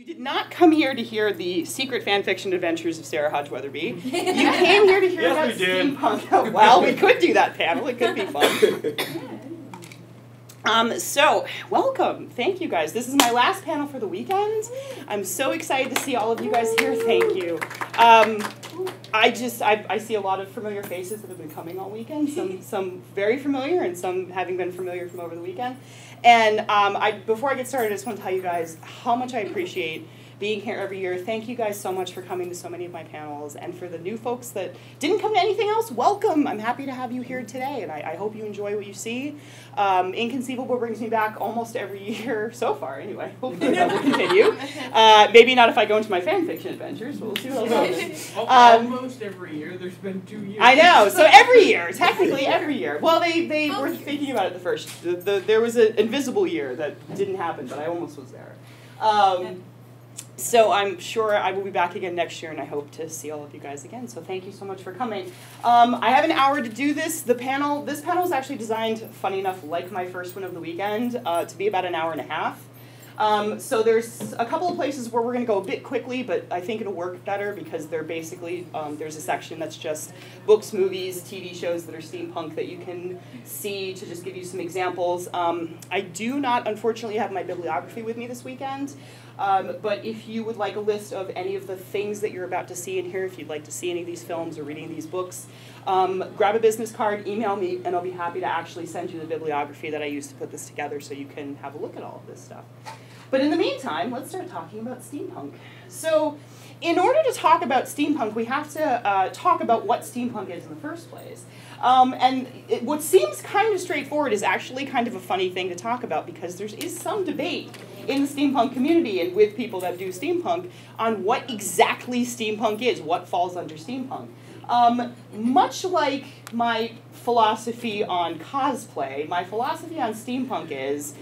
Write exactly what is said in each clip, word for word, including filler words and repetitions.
You did not come here to hear the secret fanfiction adventures of Sarah Hodgeweatherby. You came here to hear yes, about we steampunk. Did. Well, we could do that panel. It could be fun. Um, so, welcome. Thank you, guys. This is my last panel for the weekend. I'm so excited to see all of you guys here. Thank you. Um, I just, I, I see a lot of familiar faces that have been coming all weekend, some some very familiar and some having been familiar from over the weekend. And um, I, before I get started, I just want to tell you guys how much I appreciate being here every year. Thank you guys so much for coming to so many of my panels. And for the new folks that didn't come to anything else, welcome. I'm happy to have you here today, and I, I hope you enjoy what you see. Um, Inconceivable brings me back almost every year so far, anyway. Hopefully that will continue. Uh, maybe not if I go into my fanfiction adventures, but we'll see what else happens. Um, almost every year. There's been two years. I know. So every year. Technically every year. Well, they, they were thinking about it the first. The, the, there was an invisible year that didn't happen, but I almost was there. Um, So I'm sure I will be back again next year, and I hope to see all of you guys again. So thank you so much for coming. Um, I have an hour to do this. The panel, this panel is actually designed, funny enough, like my first one of the weekend, uh, to be about an hour and a half. Um, so there's a couple of places where we're going to go a bit quickly, but I think it'll work better because they're basically, um, there's a section that's just books, movies, T V shows that are steampunk that you can see to just give you some examples. Um, I do not, unfortunately, have my bibliography with me this weekend, um, but if you would like a list of any of the things that you're about to see in here, if you'd like to see any of these films or reading these books, um, grab a business card, email me, and I'll be happy to actually send you the bibliography that I used to put this together so you can have a look at all of this stuff. But in the meantime, let's start talking about steampunk. So in order to talk about steampunk, we have to uh, talk about what steampunk is in the first place. Um, and it, what seems kind of straightforward is actually kind of a funny thing to talk about because there is some debate in the steampunk community and with people that do steampunk on what exactly steampunk is, what falls under steampunk. Um, much like my philosophy on cosplay, my philosophy on steampunk is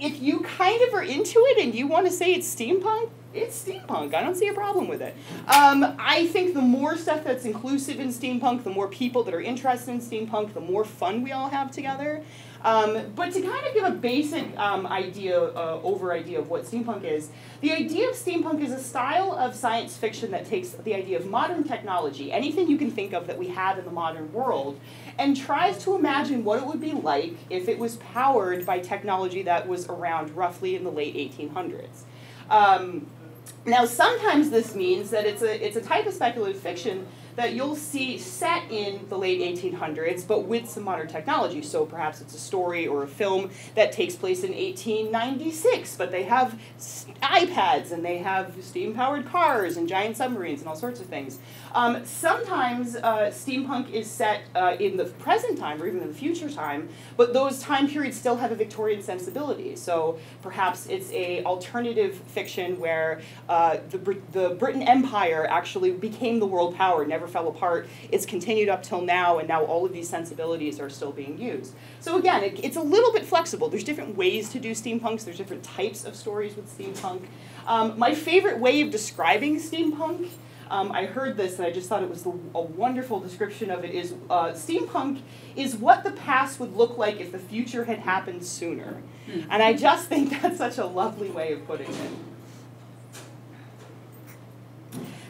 if you kind of are into it and you want to say it's steampunk, it's steampunk. I don't see a problem with it. Um, I think the more stuff that's inclusive in steampunk, the more people that are interested in steampunk, the more fun we all have together. Um, but to kind of give a basic um, idea, uh, over idea of what steampunk is, the idea of steampunk is a style of science fiction that takes the idea of modern technology, anything you can think of that we have in the modern world, and tries to imagine what it would be like if it was powered by technology that was around roughly in the late eighteen hundreds. Um, now, sometimes this means that it's a, it's a type of speculative fiction that you'll see set in the late eighteen hundreds, but with some modern technology. So perhaps it's a story or a film that takes place in eighteen ninety-six, but they have iPads, and they have steam-powered cars, and giant submarines, and all sorts of things. Um, sometimes uh, steampunk is set uh, in the present time, or even in the future time, but those time periods still have a Victorian sensibility. So perhaps it's a alternative fiction where uh, the, Br the Britain Empire actually became the world power, never fell apart. It's continued up till now, and now all of these sensibilities are still being used. So again, it, it's a little bit flexible. There's different ways to do steampunks. There's different types of stories with steampunk. Um, my favorite way of describing steampunk, um, I heard this and I just thought it was the, a wonderful description of it, is uh, steampunk is what the past would look like if the future had happened sooner. Mm. And I just think that's such a lovely way of putting it.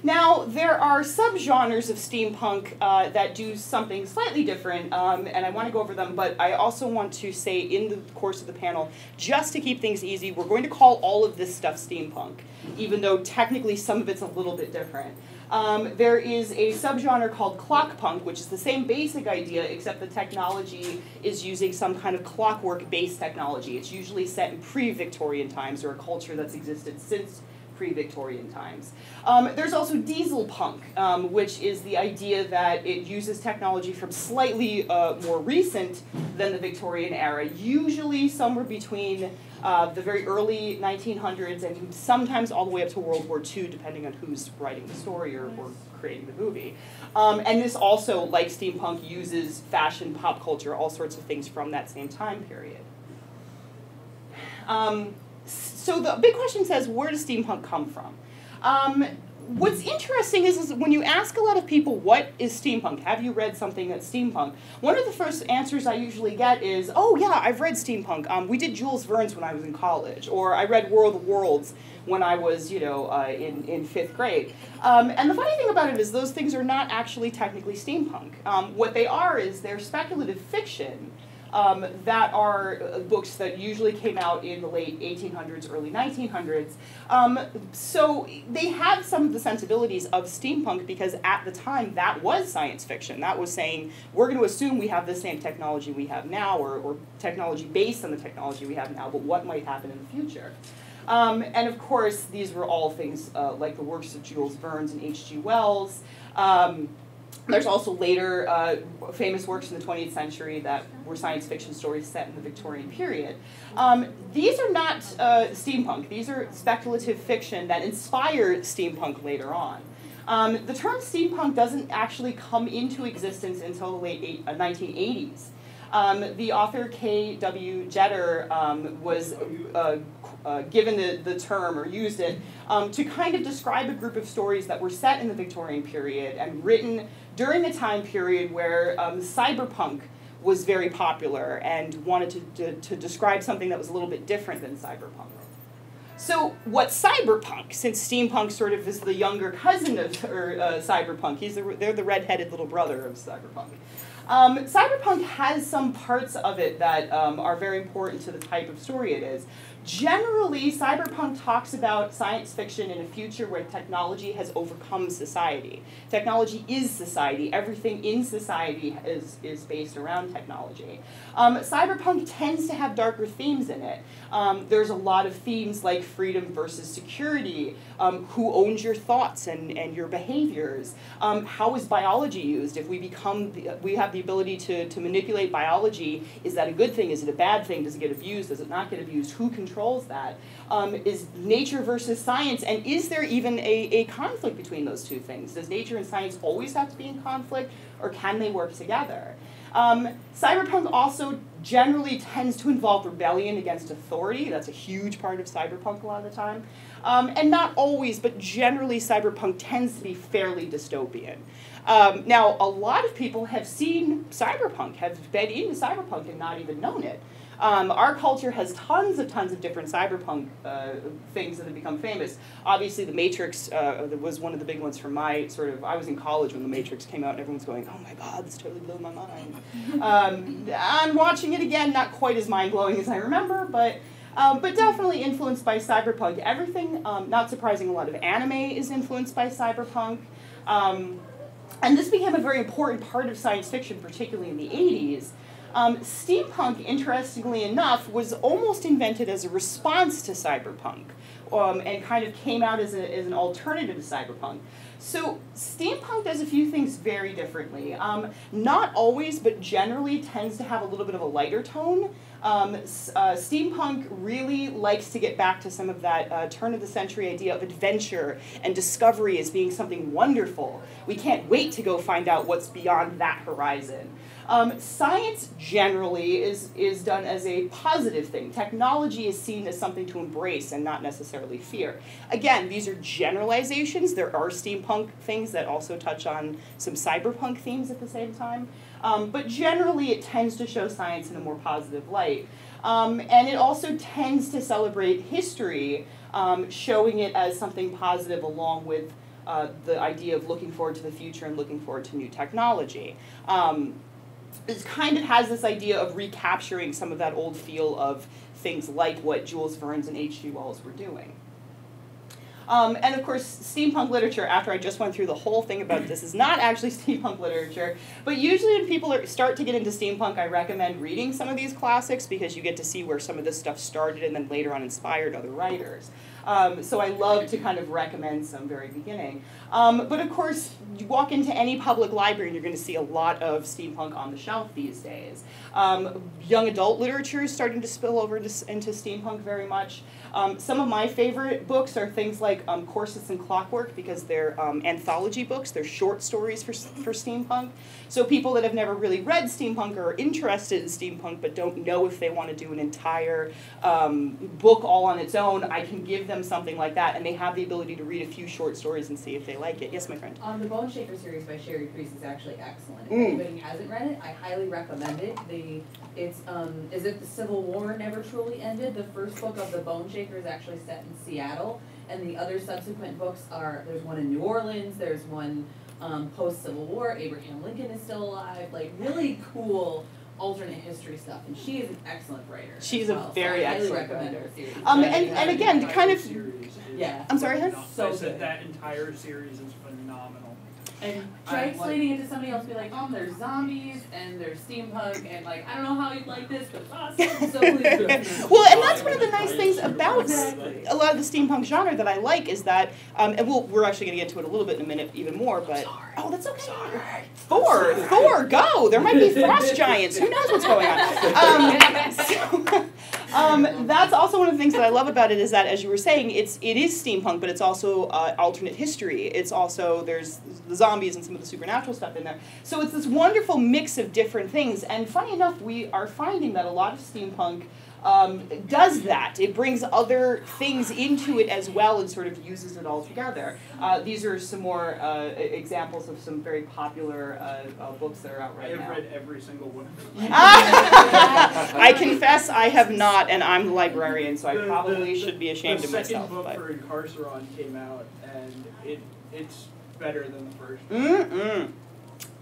Now, there are subgenres of steampunk uh, that do something slightly different, um, and I want to go over them, but I also want to say in the course of the panel, just to keep things easy, we're going to call all of this stuff steampunk, even though technically some of it's a little bit different. Um, there is a subgenre called clockpunk, which is the same basic idea, except the technology is using some kind of clockwork-based technology. It's usually set in pre-Victorian times, or a culture that's existed since pre-Victorian times. Um, there's also diesel punk, um, which is the idea that it uses technology from slightly uh, more recent than the Victorian era, usually somewhere between uh, the very early nineteen hundreds and sometimes all the way up to World War Two, depending on who's writing the story or, or creating the movie. Um, and this also, like steampunk, uses fashion, pop culture, all sorts of things from that same time period. Um, So the big question says, where does steampunk come from? Um, what's interesting is, is when you ask a lot of people, what is steampunk? Have you read something that's steampunk? One of the first answers I usually get is, oh yeah, I've read steampunk. Um, we did Jules Verne's when I was in college, or I read War of the Worlds when I was, you know, uh, in, in fifth grade. Um, and the funny thing about it is those things are not actually technically steampunk. Um, what they are is they're speculative fiction um, that are books that usually came out in the late eighteen hundreds, early nineteen hundreds. Um, so they have some of the sensibilities of steampunk because at the time that was science fiction. That was saying, we're going to assume we have the same technology we have now, or, or technology based on the technology we have now, but what might happen in the future? Um, and of course, these were all things uh, like the works of Jules Verne and H G Wells. Um, there's also later uh, famous works in the twentieth century that were science fiction stories set in the Victorian period. Um, these are not uh, steampunk. These are speculative fiction that inspired steampunk later on. Um, the term steampunk doesn't actually come into existence until the late eight, uh, nineteen eighties. Um, the author K. W. Jeter um, was uh, uh, given the, the term, or used it, um, to kind of describe a group of stories that were set in the Victorian period and written during the time period where um, cyberpunk was very popular, and wanted to, to, to describe something that was a little bit different than cyberpunk. So what's cyberpunk? Since steampunk sort of is the younger cousin of or, uh, cyberpunk, he's the, they're the red-headed little brother of cyberpunk. Um, cyberpunk has some parts of it that um, are very important to the type of story it is. Generally, cyberpunk talks about science fiction in a future where technology has overcome society. Technology is society. Everything in society is, is based around technology. Um, cyberpunk tends to have darker themes in it. Um, there's a lot of themes like freedom versus security, um, who owns your thoughts and, and your behaviors, um, how is biology used? If we become, the, we have the ability to, to manipulate biology, is that a good thing? Is it a bad thing? Does it get abused? Does it not get abused? Who controls Controls that? Um, is nature versus science, and is there even a, a conflict between those two things? Does nature and science always have to be in conflict, or can they work together? Um, cyberpunk also generally tends to involve rebellion against authority. That's a huge part of cyberpunk a lot of the time. Um, and not always, but generally cyberpunk tends to be fairly dystopian. Um, now, a lot of people have seen cyberpunk, have been into cyberpunk and not even known it. Um, our culture has tons of tons of different cyberpunk uh, things that have become famous. Obviously, The Matrix uh, was one of the big ones for my sort of, I was in college when The Matrix came out, and everyone's going, oh my God, this totally blew my mind. um, I'm watching it again, not quite as mind-blowing as I remember, but Um, but definitely influenced by cyberpunk. Everything, um, not surprising, a lot of anime is influenced by cyberpunk. Um, and this became a very important part of science fiction, particularly in the eighties. Um, steampunk, interestingly enough, was almost invented as a response to cyberpunk, um, and kind of came out as, a, as an alternative to cyberpunk. So steampunk does a few things very differently. Um, not always, but generally tends to have a little bit of a lighter tone. Um, uh, steampunk really likes to get back to some of that uh, turn-of-the-century idea of adventure and discovery as being something wonderful. We can't wait to go find out what's beyond that horizon. Um, science generally is, is done as a positive thing. Technology is seen as something to embrace and not necessarily fear. Again, these are generalizations. There are steampunk things that also touch on some cyberpunk themes at the same time. Um, but generally, it tends to show science in a more positive light. Um, and it also tends to celebrate history, um, showing it as something positive along with uh, the idea of looking forward to the future and looking forward to new technology. Um, it kind of has this idea of recapturing some of that old feel of things like what Jules Verne and H G Wells were doing. Um, and of course, steampunk literature, after I just went through the whole thing about this, is not actually steampunk literature. But usually when people are, start to get into steampunk, I recommend reading some of these classics because you get to see where some of this stuff started and then later on inspired other writers. Um, so I love to kind of recommend some very beginning. Um, but of course, you walk into any public library and you're going to see a lot of steampunk on the shelf these days. Um, young adult literature is starting to spill over to, into steampunk very much. Um, some of my favorite books are things like Like um, Corsets and Clockwork, because they're um, anthology books. They're short stories for, for steampunk. So people that have never really read steampunk or are interested in steampunk but don't know if they want to do an entire um, book all on its own, I can give them them something like that, and they have the ability to read a few short stories and see if they like it. Yes, my friend? Um, the Bone Shaker series by Sherry Priest is actually excellent. If mm. anybody hasn't read it, I highly recommend it. The, it's um, as if the Civil War never truly ended. The first book of the Bone Shaker is actually set in Seattle, and the other subsequent books are, there's one in New Orleans, there's one um, post-Civil War, Abraham Lincoln is still alive, like really cool alternate history stuff, and she is an excellent writer. She's well, a very so excellent writer. Um, and, and again, to kind of, yeah. I'm sorry, that's so I said good. That entire series is phenomenal. And translating like, it to somebody else, be like, oh, there's zombies and there's steampunk, and like, I don't know how you'd like this, but it's awesome. So please. Well, and that's one of the nice things about exactly. a lot of the steampunk genre that I like is that, um, and we'll, we're actually going to get to it a little bit in a minute, even more. But sorry. Oh, that's okay. Sorry. Thor, sorry. Thor, go! There might be frost giants. Who knows what's going on? Um, so, um, that's also one of the things that I love about it is that, as you were saying, it's it is steampunk, but it's also uh, alternate history. It's also there's the zombies. Zombies and some of the supernatural stuff in there. So it's this wonderful mix of different things. And funny enough, we are finding that a lot of steampunk um, does that. It brings other things into it as well and sort of uses it all together. Uh, these are some more uh, examples of some very popular uh, uh, books that are out right now. I have now. read every single one of them. I confess I have not, and I'm the librarian, so I the, probably the, should be ashamed of myself. The second book but. for Incarceron came out, and it it's... better than the first. Mm-mm.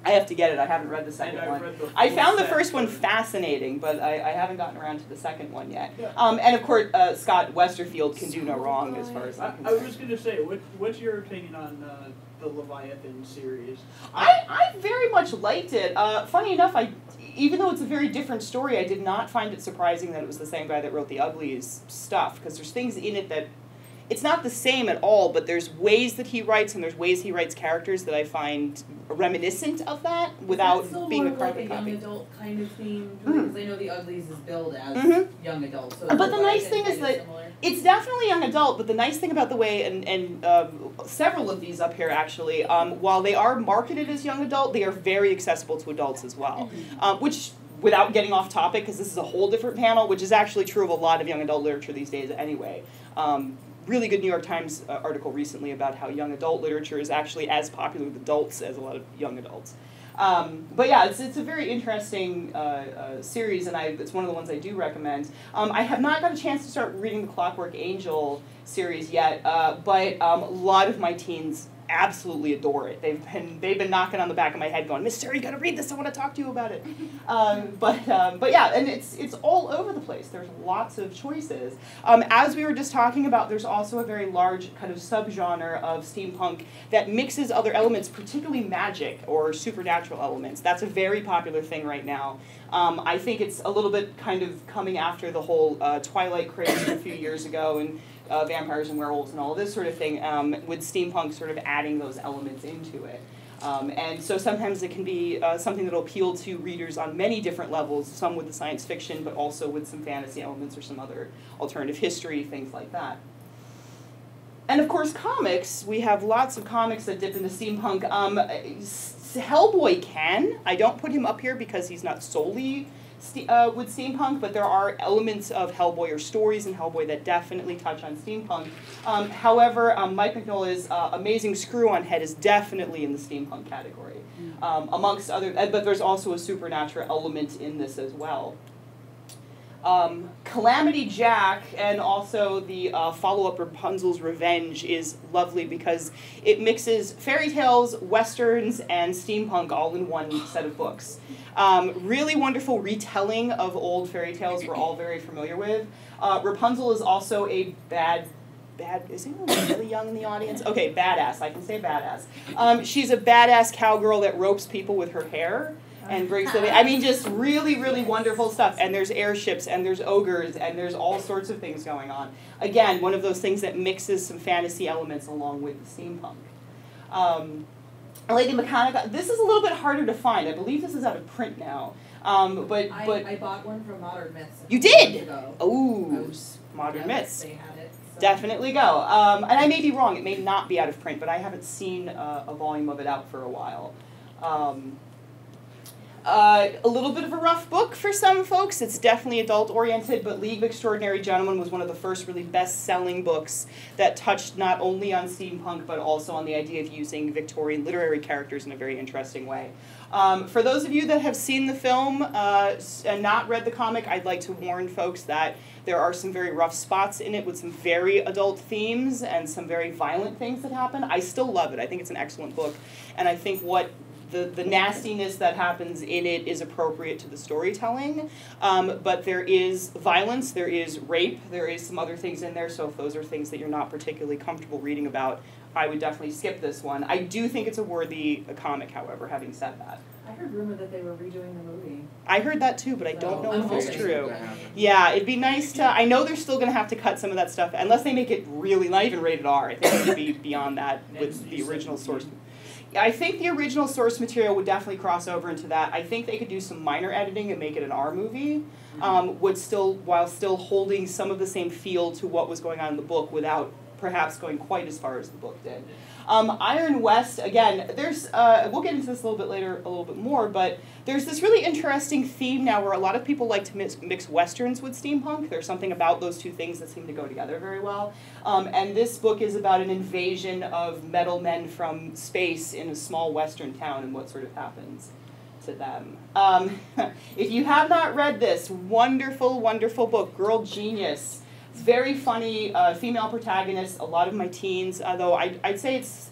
I have to get it. I haven't read the second one. The I found the first one fascinating, but I, I haven't gotten around to the second one yet. Yeah. Um, and of course, uh, Scott Westerfeld can do no wrong as far as I'm concerned. I, I was going to say, what, what's your opinion on uh, the Leviathan series? I, I very much liked it. Uh, funny enough, I even though it's a very different story, I did not find it surprising that it was the same guy that wrote the Uglies stuff, because there's things in it that it's not the same at all, but there's ways that he writes, and there's ways he writes characters that I find reminiscent of that without still being more a carbon like a copy. Young adult kind of theme, because mm-hmm. I know the Uglies is billed as mm-hmm. young adult. So but the nice thing is that similar. It's definitely young adult, but the nice thing about the way, and, and um, several of these up here actually, um, while they are marketed as young adult, they are very accessible to adults as well, mm-hmm. um, which... without getting off topic, because this is a whole different panel, which is actually true of a lot of young adult literature these days anyway. Um, really good New York Times uh, article recently about how young adult literature is actually as popular with adults as a lot of young adults. Um, but yeah, it's, it's a very interesting uh, uh, series, and I, it's one of the ones I do recommend. Um, I have not got a chance to start reading the Clockwork Angel series yet, uh, but um, a lot of my teens absolutely adore it. They've been they've been knocking on the back of my head, going, "Miss Sarah, you got to read this. I want to talk to you about it." Um, but um, but yeah, and it's it's all over the place. There's lots of choices. Um, as we were just talking about, there's also a very large kind of subgenre of steampunk that mixes other elements, particularly magic or supernatural elements. That's a very popular thing right now. Um, I think it's a little bit kind of coming after the whole uh, Twilight craze a few years ago and. Uh, vampires and werewolves and all this sort of thing, um, with steampunk sort of adding those elements into it. Um, and so sometimes it can be uh, something that will appeal to readers on many different levels, some with the science fiction, but also with some fantasy elements or some other alternative history, things like that. And of course, comics. We have lots of comics that dip into steampunk. Um, Hellboy can. I don't put him up here because he's not solely... Uh, with steampunk, but there are elements of Hellboy or stories in Hellboy that definitely touch on steampunk. Um, however, um, Mike McNeil's uh, Amazing Screw-On Head is definitely in the steampunk category, um, amongst other, but there's also a supernatural element in this as well. Um, Calamity Jack and also the uh, follow-up Rapunzel's Revenge is lovely because it mixes fairy tales, westerns, and steampunk all in one set of books. Um, really wonderful retelling of old fairy tales we're all very familiar with. Uh, Rapunzel is also a bad... Bad, is anyone really young in the audience? Okay, badass. I can say badass. Um, she's a badass cowgirl that ropes people with her hair. And breaks the way. I mean, just really, really wonderful stuff. And there's airships, and there's ogres, and there's all sorts of things going on. Again, one of those things that mixes some fantasy elements along with the steampunk. Um, Lady Mechanica. This is a little bit harder to find. I believe this is out of print now. Um, but I, but I bought one from Modern Myths. You did? Oh, Modern Myths. They had it. Definitely go. Um, and I may be wrong. It may not be out of print, but I haven't seen uh, a volume of it out for a while. Um, Uh, a little bit of a rough book for some folks. It's definitely adult-oriented, but League of Extraordinary Gentlemen was one of the first really best-selling books that touched not only on steampunk, but also on the idea of using Victorian literary characters in a very interesting way. Um, for those of you that have seen the film uh, and not read the comic, I'd like to warn folks that there are some very rough spots in it with some very adult themes and some very violent things that happen. I still love it. I think it's an excellent book, and I think what The, the nastiness that happens in it is appropriate to the storytelling, um, but there is violence, there is rape, there is some other things in there, so if those are things that you're not particularly comfortable reading about, I would definitely skip this one. I do think it's a worthy a comic, however, having said that. I heard rumor that they were redoing the movie. I heard that too, but I don't know if it's true. Yeah, it'd be nice to, I know they're still going to have to cut some of that stuff, unless they make it really, not even rated R, I think it would be beyond that with the original source. I think the original source material would definitely cross over into that. I think they could do some minor editing and make it an R movie, um, would still, while still holding some of the same feel to what was going on in the book without perhaps going quite as far as the book did. Um, Iron West, again, there's, uh, we'll get into this a little bit later, a little bit more, but there's this really interesting theme now where a lot of people like to mix, mix Westerns with steampunk. There's something about those two things that seem to go together very well. Um, and this book is about an invasion of metal men from space in a small Western town and what sort of happens to them. Um, if you have not read this wonderful, wonderful book, Girl Genius, it's very funny, uh, female protagonist, a lot of my teens, uh, though I'd, I'd say it's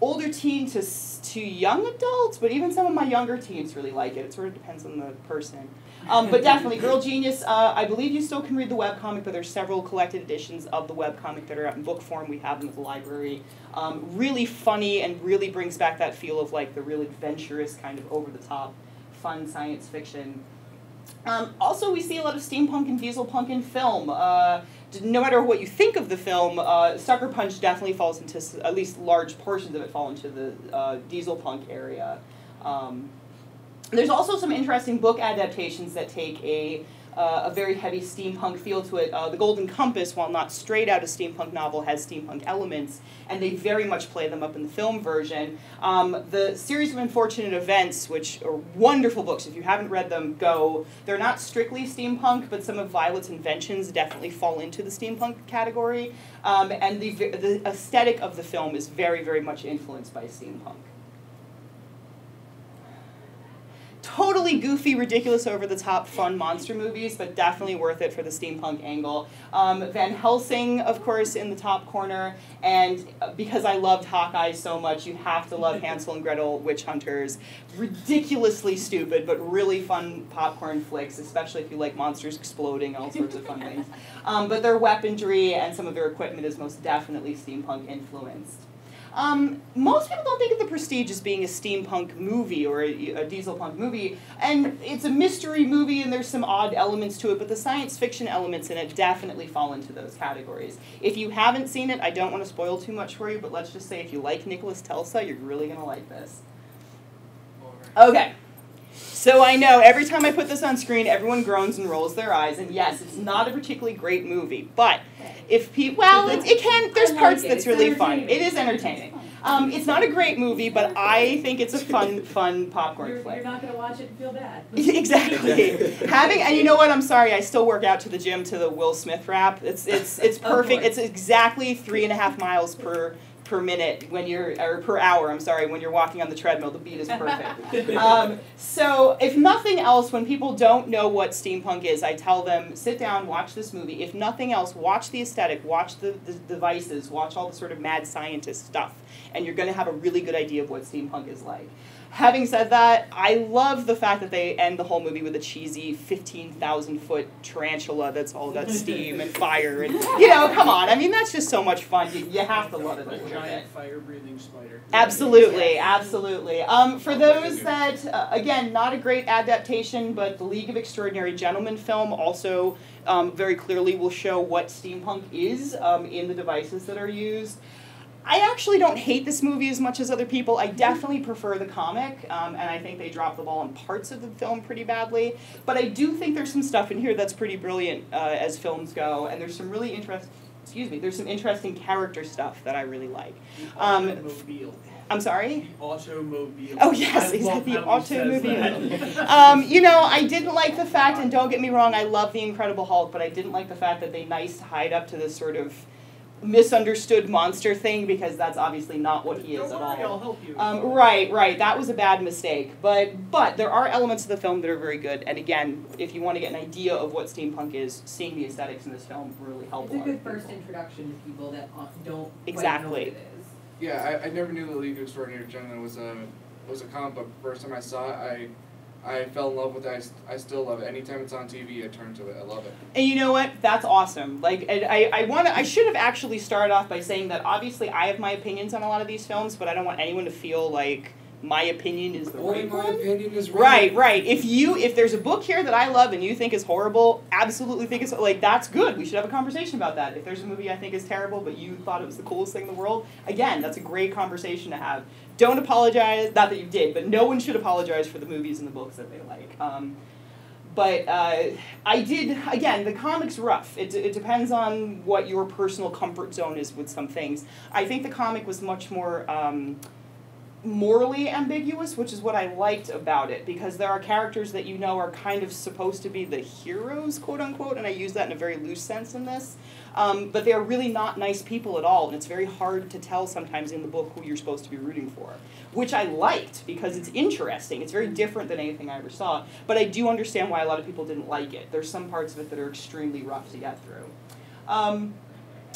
older teen to, to young adults, but even some of my younger teens really like it. It sort of depends on the person. Um, but definitely, Girl Genius, uh, I believe you still can read the webcomic, but there's several collected editions of the webcomic that are out in book form. We have them at the library. Um, really funny and really brings back that feel of like the real adventurous kind of over-the-top fun science fiction. Um, also, we see a lot of steampunk and dieselpunk in film. Uh, no matter what you think of the film, uh, Sucker Punch definitely falls into, at least large portions of it fall into the uh, dieselpunk area. Um, there's also some interesting book adaptations that take a, uh, a very heavy steampunk feel to it. Uh, The Golden Compass, while not straight out a steampunk novel, has steampunk elements, and they very much play them up in the film version. Um, the Series of Unfortunate Events, which are wonderful books, if you haven't read them, go. They're not strictly steampunk, but some of Violet's inventions definitely fall into the steampunk category, um, and the, the aesthetic of the film is very, very much influenced by steampunk. Totally goofy, ridiculous, over-the-top, fun monster movies, but definitely worth it for the steampunk angle. Um, Van Helsing, of course, in the top corner, and because I loved Hawkeye so much, you have to love Hansel and Gretel, Witch Hunters. Ridiculously stupid, but really fun popcorn flicks, especially if you like monsters exploding, all sorts of fun things. Um, but their weaponry and some of their equipment is most definitely steampunk influenced. Um, most people don't think of The Prestige as being a steampunk movie or a, a dieselpunk movie, and it's a mystery movie and there's some odd elements to it, but the science fiction elements in it definitely fall into those categories. If you haven't seen it, I don't want to spoil too much for you, but let's just say if you like Nicholas Tesla, you're really going to like this. Okay. So I know, every time I put this on screen, everyone groans and rolls their eyes, and yes, it's not a particularly great movie, but if people, well, it, it can, there's parts that's really fun. It is entertaining. Um, it's not a great movie, but I think it's a fun, fun popcorn you're, flick. You're not going to watch it and feel bad. Exactly. Having, and you know what, I'm sorry, I still work out to the gym to the Will Smith rap. It's, it's, it's perfect. It's exactly three and a half miles per per minute when you're, or per hour, I'm sorry, when you're walking on the treadmill, the beat is perfect. um, so if nothing else, when people don't know what steampunk is, I tell them, sit down, watch this movie. If nothing else, watch the aesthetic, watch the, the devices, watch all the sort of mad scientist stuff, and you're going to have a really good idea of what steampunk is like. Having said that, I love the fact that they end the whole movie with a cheesy fifteen thousand foot tarantula that's all about steam and fire. And, you know, come on. I mean, that's just so much fun. You, you have to love it. A giant fire-breathing spider. Absolutely, absolutely. Um, for those that, uh, again, not a great adaptation, but the League of Extraordinary Gentlemen film also um, very clearly will show what steampunk is um, in the devices that are used. I actually don't hate this movie as much as other people. I definitely prefer the comic, um, and I think they drop the ball in parts of the film pretty badly. But I do think there's some stuff in here that's pretty brilliant uh, as films go, and there's some really interest excuse me, there's some interesting character stuff that I really like. The um, automobile. I'm sorry? The automobile. Oh, yes, exactly. The automobile. um, you know, I didn't like the fact, and don't get me wrong, I love The Incredible Hulk, but I didn't like the fact that they nice tied up to this sort of misunderstood monster thing, because that's obviously not what he is at all. I'll help you. Um, right, right. That was a bad mistake. But but there are elements of the film that are very good. And again, if you want to get an idea of what steampunk is, seeing the aesthetics in this film really helps. It's a good first introduction to people that don't exactly quite know what it is. Yeah, I, I never knew The League of Extraordinary Gentlemen was a was a comic book. First time I saw it, I. I fell in love with it. I, I still love it. Anytime it's on T V, I turn to it. I love it. And you know what? That's awesome. Like, I, I, I want to. I should have actually started off by saying that obviously I have my opinions on a lot of these films, but I don't want anyone to feel like my opinion is the Only right my one. Opinion is right. Right, right. If you, if there's a book here that I love and you think is horrible, absolutely think it's like that's good. We should have a conversation about that. If there's a movie I think is terrible, but you thought it was the coolest thing in the world, again, that's a great conversation to have. Don't apologize, not that you did, but no one should apologize for the movies and the books that they like. Um, but uh, I did, again, the comic's rough. It, it depends on what your personal comfort zone is with some things. I think the comic was much more um, morally ambiguous, which is what I liked about it, because there are characters that you know are kind of supposed to be the heroes, quote-unquote, and I use that in a very loose sense in this. Um, but they are really not nice people at all, and it's very hard to tell sometimes in the book who you're supposed to be rooting for, which I liked because it's interesting. It's very different than anything I ever saw, but I do understand why a lot of people didn't like it. There's some parts of it that are extremely rough to get through. Um,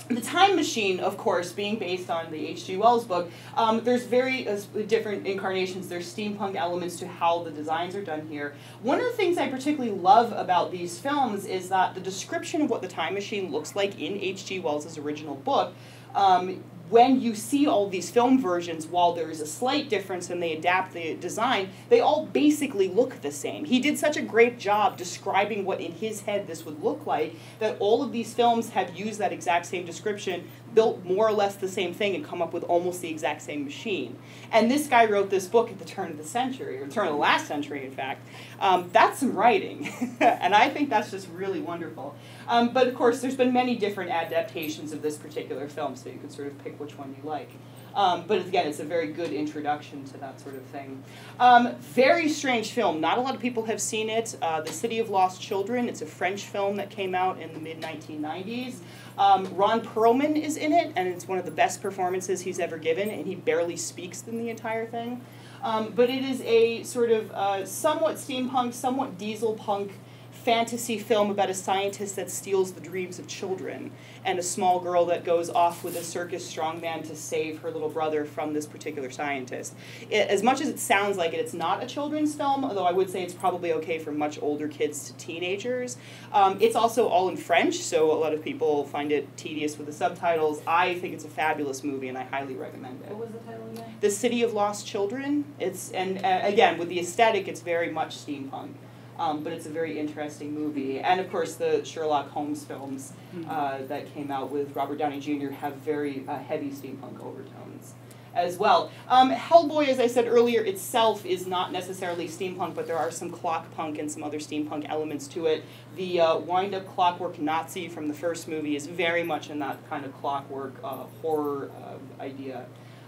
The Time Machine, of course, being based on the H G Wells book, um, there's very uh, different incarnations. There's steampunk elements to how the designs are done here. One of the things I particularly love about these films is that the description of what the Time Machine looks like in H G Wells' original book, um, when you see all these film versions, while there is a slight difference and they adapt the design, they all basically look the same. He did such a great job describing what in his head this would look like that all of these films have used that exact same description, built more or less the same thing, and come up with almost the exact same machine. And this guy wrote this book at the turn of the century, or turn of the last century, in fact. Um, that's some writing. And I think that's just really wonderful. Um, but of course, there's been many different adaptations of this particular film, so you can sort of pick which one you like. Um, but again, it's a very good introduction to that sort of thing. Um, very strange film. Not a lot of people have seen it. Uh, The City of Lost Children. It's a French film that came out in the mid nineteen nineties. Um, Ron Perlman is in it, and it's one of the best performances he's ever given, and he barely speaks in the entire thing. Um, but it is a sort of uh, somewhat steampunk, somewhat diesel punk fantasy film about a scientist that steals the dreams of children and a small girl that goes off with a circus strongman to save her little brother from this particular scientist. It, as much as it sounds like it, it's not a children's film, although I would say it's probably okay for much older kids to teenagers. Um, it's also all in French, so a lot of people find it tedious with the subtitles. I think it's a fabulous movie, and I highly recommend it. What was the title again? The City of Lost Children. It's, and uh, again, with the aesthetic, it's very much steampunk. Um, but it's a very interesting movie. And of course, the Sherlock Holmes films uh, that came out with Robert Downey Junior have very uh, heavy steampunk overtones as well. Um, Hellboy, as I said earlier, itself is not necessarily steampunk, but there are some clock punk and some other steampunk elements to it. The uh, wind-up clockwork Nazi from the first movie is very much in that kind of clockwork uh, horror uh, idea.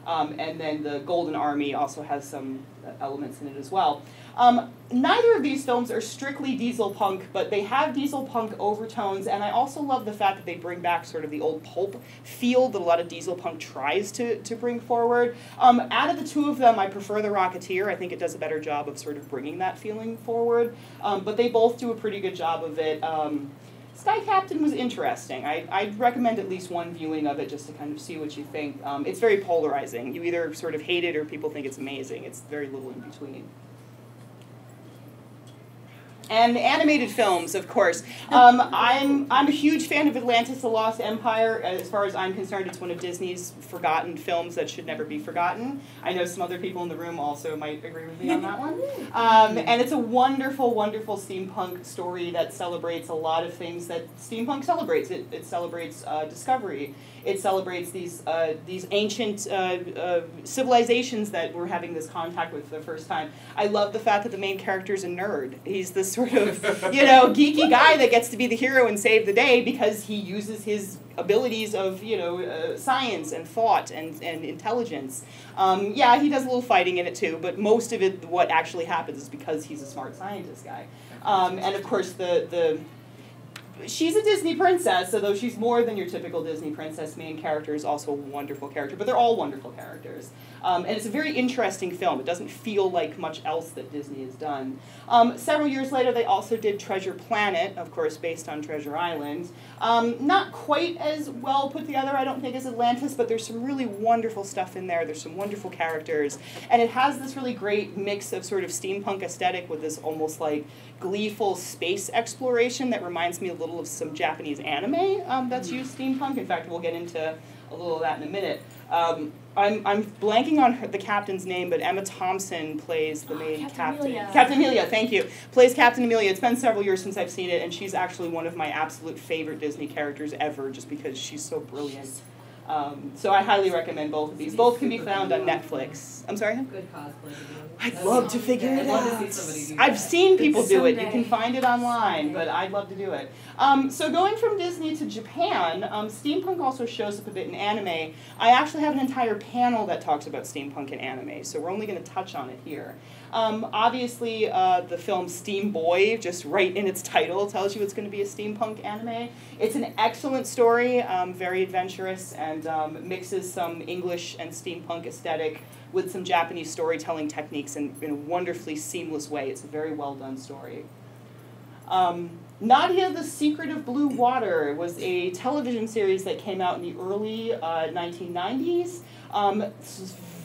Um, and then the Golden Army also has some uh, elements in it as well. Um, neither of these films are strictly diesel punk, but they have diesel punk overtones, and I also love the fact that they bring back sort of the old pulp feel that a lot of diesel punk tries to, to bring forward. Um, out of the two of them, I prefer The Rocketeer. I think it does a better job of sort of bringing that feeling forward, um, but they both do a pretty good job of it. Um, Sky Captain was interesting. I, I'd recommend at least one viewing of it just to kind of see what you think. Um, it's very polarizing. You either sort of hate it or people think it's amazing. It's very little in between. And animated films, of course. Um, I'm, I'm a huge fan of Atlantis: The Lost Empire. As far as I'm concerned, it's one of Disney's forgotten films that should never be forgotten. I know some other people in the room also might agree with me on that one. Um, and it's a wonderful, wonderful steampunk story that celebrates a lot of things that steampunk celebrates. It, it celebrates uh, discovery. It celebrates these, uh, these ancient uh, uh, civilizations that we're having this contact with for the first time. I love the fact that the main character is a nerd. He's this sort of, you know, geeky guy that gets to be the hero and save the day because he uses his abilities of, you know, uh, science and thought and, and intelligence. Um, yeah, he does a little fighting in it too, but most of it, what actually happens is because he's a smart scientist guy. Um, and of course, the, the she's a Disney princess, although she's more than your typical Disney princess. Main character is also a wonderful character, but they're all wonderful characters. Um, and it's a very interesting film. It doesn't feel like much else that Disney has done. Um, several years later, they also did Treasure Planet, of course, based on Treasure Island. Um, not quite as well put together, I don't think, as Atlantis, but there's some really wonderful stuff in there. There's some wonderful characters. And it has this really great mix of sort of steampunk aesthetic with this almost like gleeful space exploration that reminds me a little of some Japanese anime um, that's used steampunk. In fact, we'll get into a little of that in a minute. Um, I'm, I'm blanking on her, the captain's name, but Emma Thompson plays the oh, main Captain. Captain Amelia. Captain Amelia, thank you. Plays Captain Amelia. It's been several years since I've seen it, and she's actually one of my absolute favorite Disney characters ever, just because she's so brilliant. Um, so I highly recommend both of these. Both can be found on Netflix. I'm sorry? Good cosplay. I'd love to figure it out. I've seen people do it. You can find it online, but I'd love to do it. Um, so going from Disney to Japan, um, steampunk also shows up a bit in anime. I actually have an entire panel that talks about steampunk and anime, so we're only going to touch on it here. Um, obviously, uh, the film Steam Boy, just right in its title, tells you it's going to be a steampunk anime. It's an excellent story, um, very adventurous, and um, mixes some English and steampunk aesthetic with some Japanese storytelling techniques in, in a wonderfully seamless way. It's a very well-done story. Um, Nadia, the Secret of Blue Water was a television series that came out in the early uh, nineteen nineties. Um,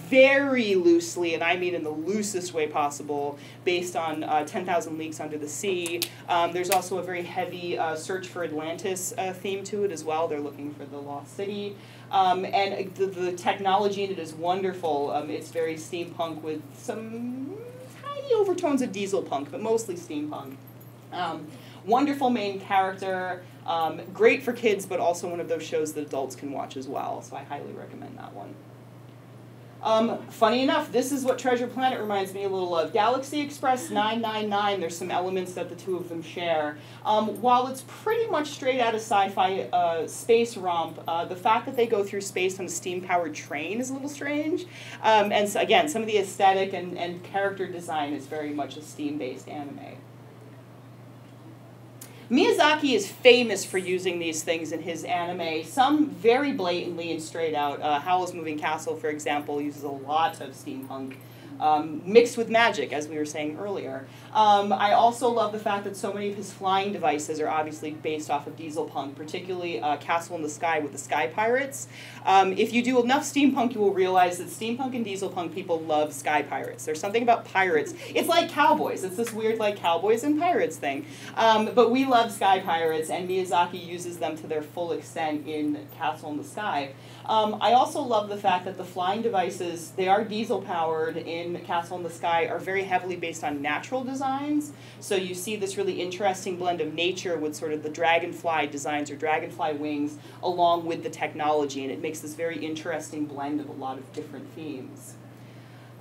very loosely, and I mean in the loosest way possible, based on uh, ten thousand Leagues Under the Sea. Um, there's also a very heavy uh, Search for Atlantis uh, theme to it as well. They're looking for the lost city. Um, and the, the technology in it is wonderful. Um, it's very steampunk with some tiny overtones of diesel punk, but mostly steampunk. Um, wonderful main character, um, great for kids, but also one of those shows that adults can watch as well. So I highly recommend that one. Um, funny enough, this is what Treasure Planet reminds me a little of. Galaxy Express nine nine nine, there's some elements that the two of them share. Um, while it's pretty much straight out of sci-fi uh, space romp, uh, the fact that they go through space on a steam-powered train is a little strange. Um, and so, again, some of the aesthetic and, and character design is very much a steam-based anime. Miyazaki is famous for using these things in his anime, some very blatantly and straight out. Uh, Howl's Moving Castle, for example, uses a lot of steampunk um, mixed with magic, as we were saying earlier. Um, I also love the fact that so many of his flying devices are obviously based off of diesel punk, particularly uh, Castle in the Sky with the Sky Pirates. Um, if you do enough steampunk, you will realize that steampunk and diesel punk people love Sky Pirates. There's something about pirates. It's like cowboys. It's this weird like cowboys and pirates thing. Um, but we love Sky Pirates, and Miyazaki uses them to their full extent in Castle in the Sky. Um, I also love the fact that the flying devices, they are diesel powered in Castle in the Sky, are very heavily based on natural design. So you see this really interesting blend of nature with sort of the dragonfly designs or dragonfly wings along with the technology, and it makes this very interesting blend of a lot of different themes.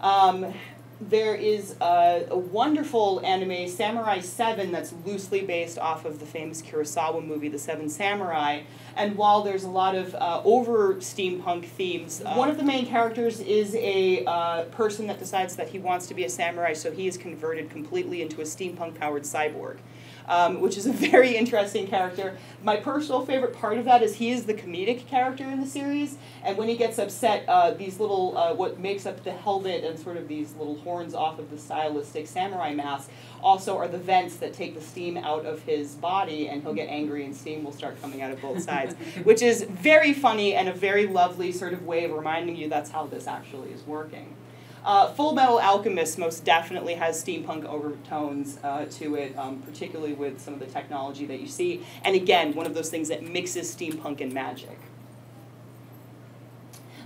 Um, there is a, a wonderful anime, Samurai seven, that's loosely based off of the famous Kurosawa movie, The Seven Samurai. And while there's a lot of uh, over-steampunk themes, uh, one of the main characters is a uh, person that decides that he wants to be a samurai, so he is converted completely into a steampunk-powered cyborg, um, which is a very interesting character. My personal favorite part of that is he is the comedic character in the series, and when he gets upset, uh, these little, uh, what makes up the helmet and sort of these little horns off of the stylistic samurai mask also are the vents that take the steam out of his body, and he'll get angry and steam will start coming out of both sides. Which is very funny and a very lovely sort of way of reminding you that's how this actually is working. Uh, Full Metal Alchemist most definitely has steampunk overtones uh, to it, um, particularly with some of the technology that you see. And again, one of those things that mixes steampunk and magic.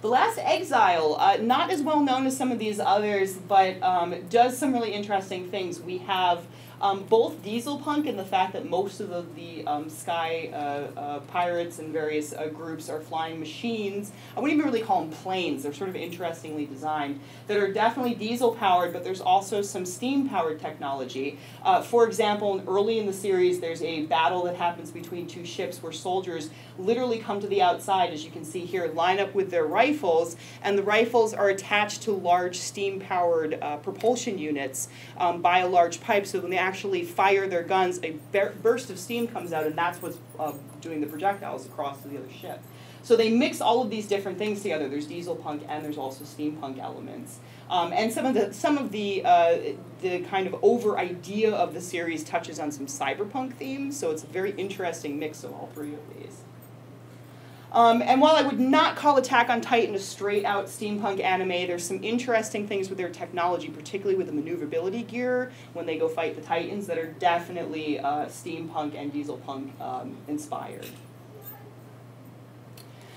The Last Exile, uh, not as well known as some of these others, but um, does some really interesting things. We have Um, both Dieselpunk and the fact that most of the, the um, sky uh, uh, pirates and various uh, groups are flying machines. I wouldn't even really call them planes. They're sort of interestingly designed that are definitely diesel-powered, but there's also some steam-powered technology. Uh, for example, early in the series, there's a battle that happens between two ships where soldiers literally come to the outside, as you can see here, line up with their rifles, and the rifles are attached to large steam-powered uh, propulsion units um, by a large pipe, so when they actually fire their guns, a burst of steam comes out, and that's what's uh, doing the projectiles across to the other ship. So they mix all of these different things together. There's dieselpunk and there's also steampunk elements. Um, and some of the some of the uh, the kind of over idea of the series touches on some cyberpunk themes. So it's a very interesting mix of all three of these. Um, and while I would not call Attack on Titan a straight-out steampunk anime, there's some interesting things with their technology, particularly with the maneuverability gear when they go fight the Titans, that are definitely uh, steampunk and dieselpunk um, inspired.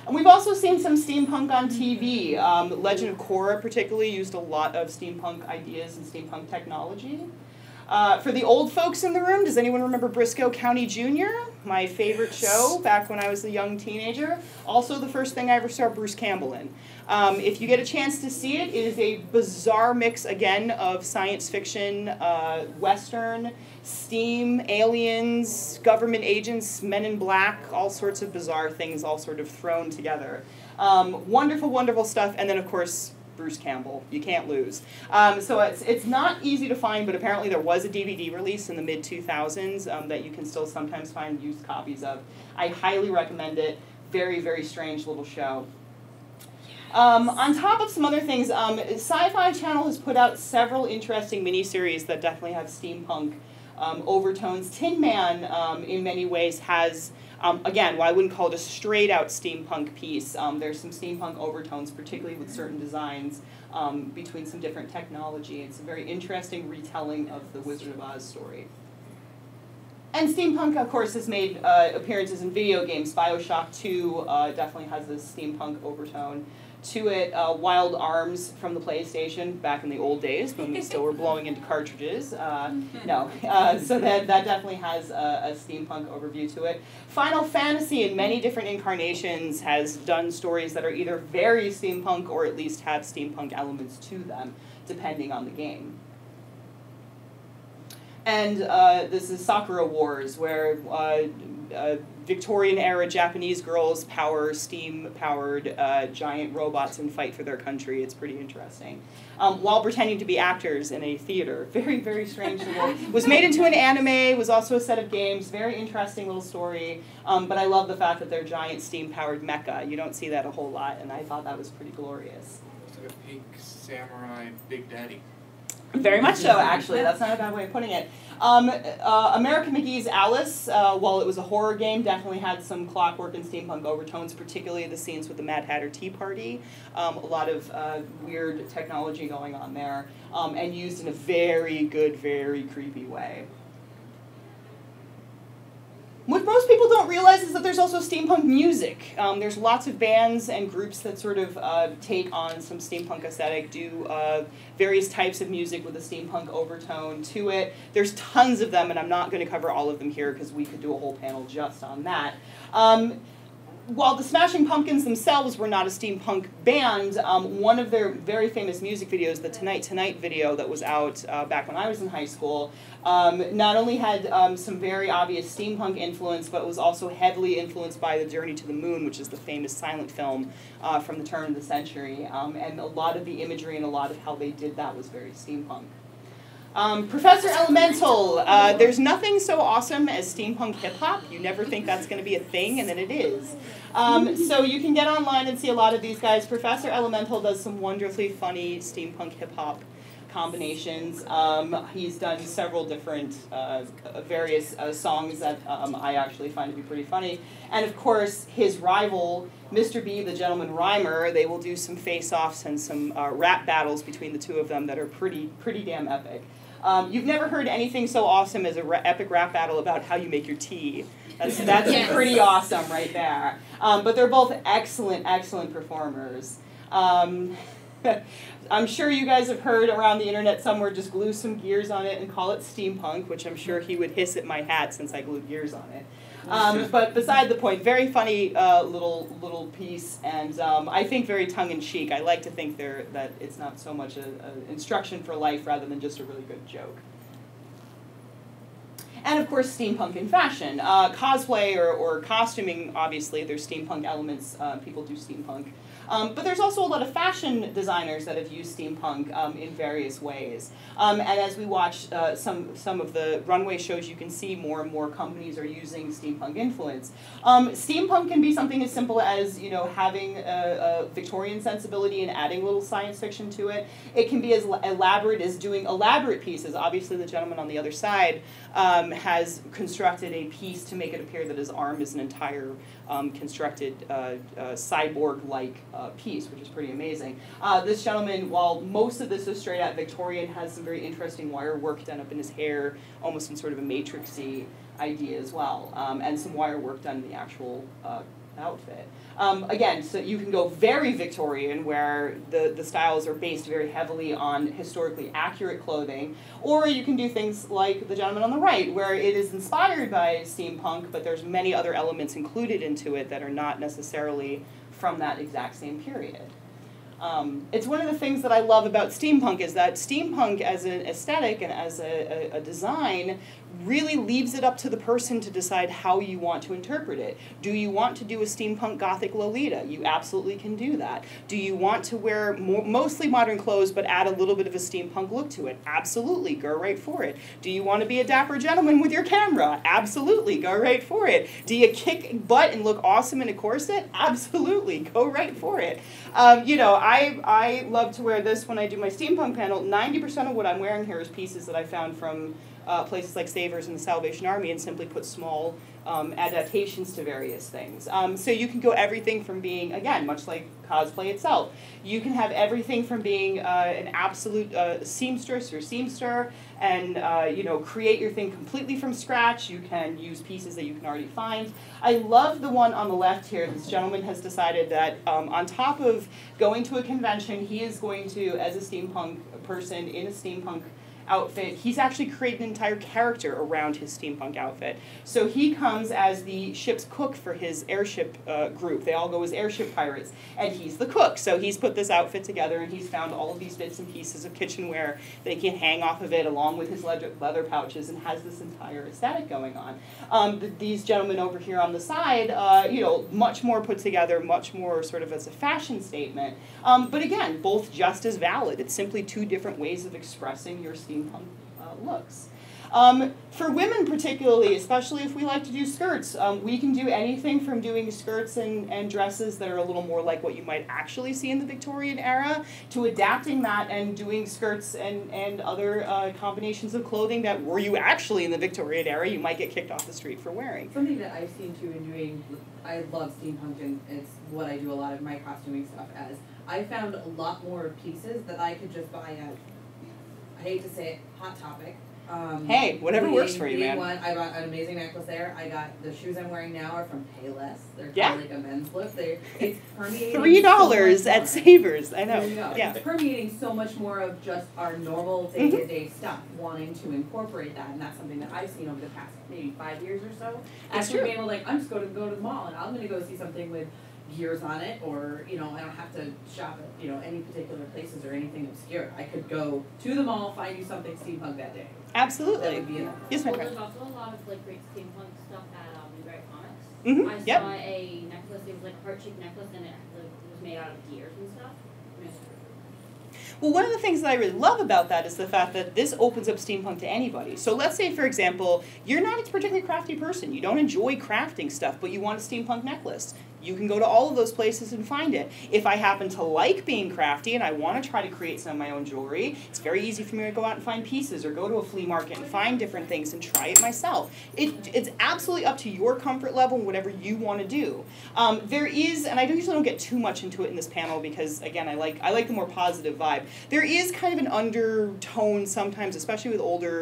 And we've also seen some steampunk on T V. Um, Legend of Korra particularly used a lot of steampunk ideas and steampunk technology. Uh, for the old folks in the room, does anyone remember Briscoe County Junior? My favorite show back when I was a young teenager. Also the first thing I ever saw Bruce Campbell in. Um, if you get a chance to see it, it is a bizarre mix, again, of science fiction, uh, Western, steam, aliens, government agents, men in black, all sorts of bizarre things all sort of thrown together. Um, wonderful, wonderful stuff, and then, of course, Bruce Campbell. You can't lose. Um, so it's, it's not easy to find, but apparently there was a D V D release in the mid two thousands um, that you can still sometimes find used copies of. I highly recommend it. Very, very strange little show. Um, on top of some other things, um, Sci-Fi Channel has put out several interesting miniseries that definitely have steampunk um, overtones. Tin Man, um, in many ways, has... Um, again, well, I wouldn't call it a straight-out steampunk piece. Um, there's some steampunk overtones, particularly with certain designs um, between some different technology. It's a very interesting retelling of the Wizard of Oz story. And steampunk, of course, has made uh, appearances in video games. Bioshock two uh, definitely has a steampunk overtone to it. Uh, Wild Arms from the PlayStation back in the old days when we still were blowing into cartridges. Uh, no. Uh, so that, that definitely has a, a steampunk overview to it. Final Fantasy in many different incarnations has done stories that are either very steampunk or at least have steampunk elements to them, depending on the game. And uh, this is Sakura Wars, where uh, uh, Victorian-era Japanese girls power steam-powered uh, giant robots and fight for their country. It's pretty interesting. Um, while pretending to be actors in a theater. Very, very strange. Was made into an anime, was also a set of games. Very interesting little story. Um, but I love the fact that they're giant steam-powered mecha. You don't see that a whole lot, and I thought that was pretty glorious. It's like a pink samurai Big Daddy. Very much so, actually. That's not a bad way of putting it. Um, uh, America McGee's Alice, uh, while it was a horror game, definitely had some clockwork and steampunk overtones, particularly the scenes with the Mad Hatter Tea Party. Um, a lot of uh, weird technology going on there, um, and used in a very good, very creepy way. What most people don't realize is that there's also steampunk music. Um, there's lots of bands and groups that sort of uh, take on some steampunk aesthetic, do uh, various types of music with a steampunk overtone to it. There's tons of them, and I'm not going to cover all of them here because we could do a whole panel just on that. Um, While the Smashing Pumpkins themselves were not a steampunk band, um, one of their very famous music videos, the Tonight Tonight video that was out uh, back when I was in high school, um, not only had um, some very obvious steampunk influence, but was also heavily influenced by The Journey to the Moon, which is the famous silent film uh, from the turn of the century. Um, and a lot of the imagery and a lot of how they did that was very steampunk. Um, Professor Elemental, uh, there's nothing so awesome as steampunk hip-hop. You never think that's going to be a thing, and then it is. Um, so you can get online and see a lot of these guys. Professor Elemental does some wonderfully funny steampunk hip-hop combinations. Um, he's done several different uh, various uh, songs that um, I actually find to be pretty funny. And of course, his rival, Mister B, the Gentleman Rhymer, they will do some face-offs and some uh, rap battles between the two of them that are pretty, pretty damn epic. Um, you've never heard anything so awesome as an ra epic rap battle about how you make your tea. That's, that's yes. pretty awesome right there. Um, but they're both excellent, excellent performers. Um, I'm sure you guys have heard around the internet somewhere, just glue some gears on it and call it steampunk, which I'm sure he would hiss at my hat since I glued gears on it. Um, but beside the point, very funny uh, little little piece, and um, I think very tongue-in-cheek. I like to think there that it's not so much an instruction for life rather than just a really good joke. And of course, steampunk in fashion. Uh, cosplay or, or costuming, obviously, there's steampunk elements. Uh, people do steampunk. Um, but there's also a lot of fashion designers that have used steampunk um, in various ways. Um, and as we watch uh, some, some of the runway shows, you can see more and more companies are using steampunk influence. Um, steampunk can be something as simple as, you know, having a, a Victorian sensibility and adding little science fiction to it. It can be as elaborate as doing elaborate pieces. Obviously, the gentleman on the other side um, has constructed a piece to make it appear that his arm is an entire um, constructed uh, uh, cyborg-like uh, piece, which is pretty amazing. Uh, this gentleman, while most of this is straight out Victorian, has some very interesting wire work done up in his hair, almost in sort of a Matrix-y idea as well, um, and some wire work done in the actual uh, outfit. Um, again, so you can go very Victorian, where the, the styles are based very heavily on historically accurate clothing, or you can do things like the gentleman on the right, where it is inspired by steampunk, but there's many other elements included into it that are not necessarily from that exact same period. Um, it's one of the things that I love about steampunk is that steampunk as an aesthetic and as a, a, a design really leaves it up to the person to decide how you want to interpret it. Do you want to do a steampunk gothic Lolita? You absolutely can do that. Do you want to wear mo mostly modern clothes but add a little bit of a steampunk look to it? Absolutely, go right for it. Do you want to be a dapper gentleman with your camera? Absolutely, go right for it. Do you kick butt and look awesome in a corset? Absolutely, go right for it. Um, you know, I, I love to wear this when I do my steampunk panel. ninety percent of what I'm wearing here is pieces that I found from Uh, places like Savers and the Salvation Army, and simply put small um, adaptations to various things. Um, so you can go everything from being, again, much like cosplay itself, you can have everything from being uh, an absolute uh, seamstress or seamster and uh, you know, create your thing completely from scratch. You can use pieces that you can already find. I love the one on the left here. This gentleman has decided that um, on top of going to a convention, he is going to, as a steampunk person in a steampunk outfit, he's actually created an entire character around his steampunk outfit. So he comes as the ship's cook for his airship uh, group. They all go as airship pirates, and he's the cook. So he's put this outfit together, and he's found all of these bits and pieces of kitchenware that he can hang off of it along with his leather, leather pouches, and has this entire aesthetic going on. Um, th these gentlemen over here on the side, uh, you know, much more put together, much more sort of as a fashion statement. Um, but again, both just as valid. It's simply two different ways of expressing your steampunk steampunk uh, looks. Um, for women particularly, especially if we like to do skirts, um, we can do anything from doing skirts and, and dresses that are a little more like what you might actually see in the Victorian era, to adapting that and doing skirts and, and other uh, combinations of clothing that, were you actually in the Victorian era, you might get kicked off the street for wearing. Something that I've seen too in doing, I love steampunk and it's what I do a lot of my costuming stuff as. I found a lot more pieces that I could just buy at, I hate to say it, Hot Topic. Um, hey, whatever being, works for you, man. One, I bought an amazing necklace there. I got the shoes I'm wearing now are from Payless. They're yeah. kind of like a men's look. They're, it's permeating Three dollars so at Savers. I know. know. Yeah. It's permeating so much more of just our normal day-to-day -day stuff, wanting to incorporate that, and that's something that I've seen over the past maybe five years or so. That's Actually, true. being able to, like, I'm just going to go to the mall and I'm going to go see something with gears on it, or you know, I don't have to shop at you know any particular places or anything obscure. I could go to the mall, find you something steampunk that day. Absolutely. That would be enough. Yes, well, there's also a lot of like great steampunk stuff at um, Newberry Comics. Mm-hmm. I yep. saw a necklace. It was like a heart-shaped necklace, and it was made out of gears and stuff. Well, one of the things that I really love about that is the fact that this opens up steampunk to anybody. So let's say, for example, you're not a particularly crafty person. You don't enjoy crafting stuff, but you want a steampunk necklace. You can go to all of those places and find it. If I happen to like being crafty and I want to try to create some of my own jewelry, it's very easy for me to go out and find pieces or go to a flea market and find different things and try it myself. It, it's absolutely up to your comfort level and whatever you want to do. Um, there is, and I usually don't get too much into it in this panel because, again, I like, I like the more positive vibe. There is kind of an undertone sometimes, especially with older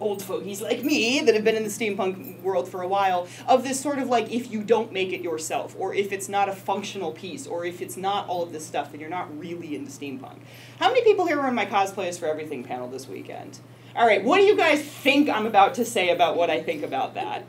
old fogies like me that have been in the steampunk world for a while, of this sort of like, if you don't make it yourself, or if if it's not a functional piece, or if it's not all of this stuff, then you're not really into steampunk. How many people here were in my Cosplays for Everything panel this weekend? All right, what do you guys think I'm about to say about what I think about that?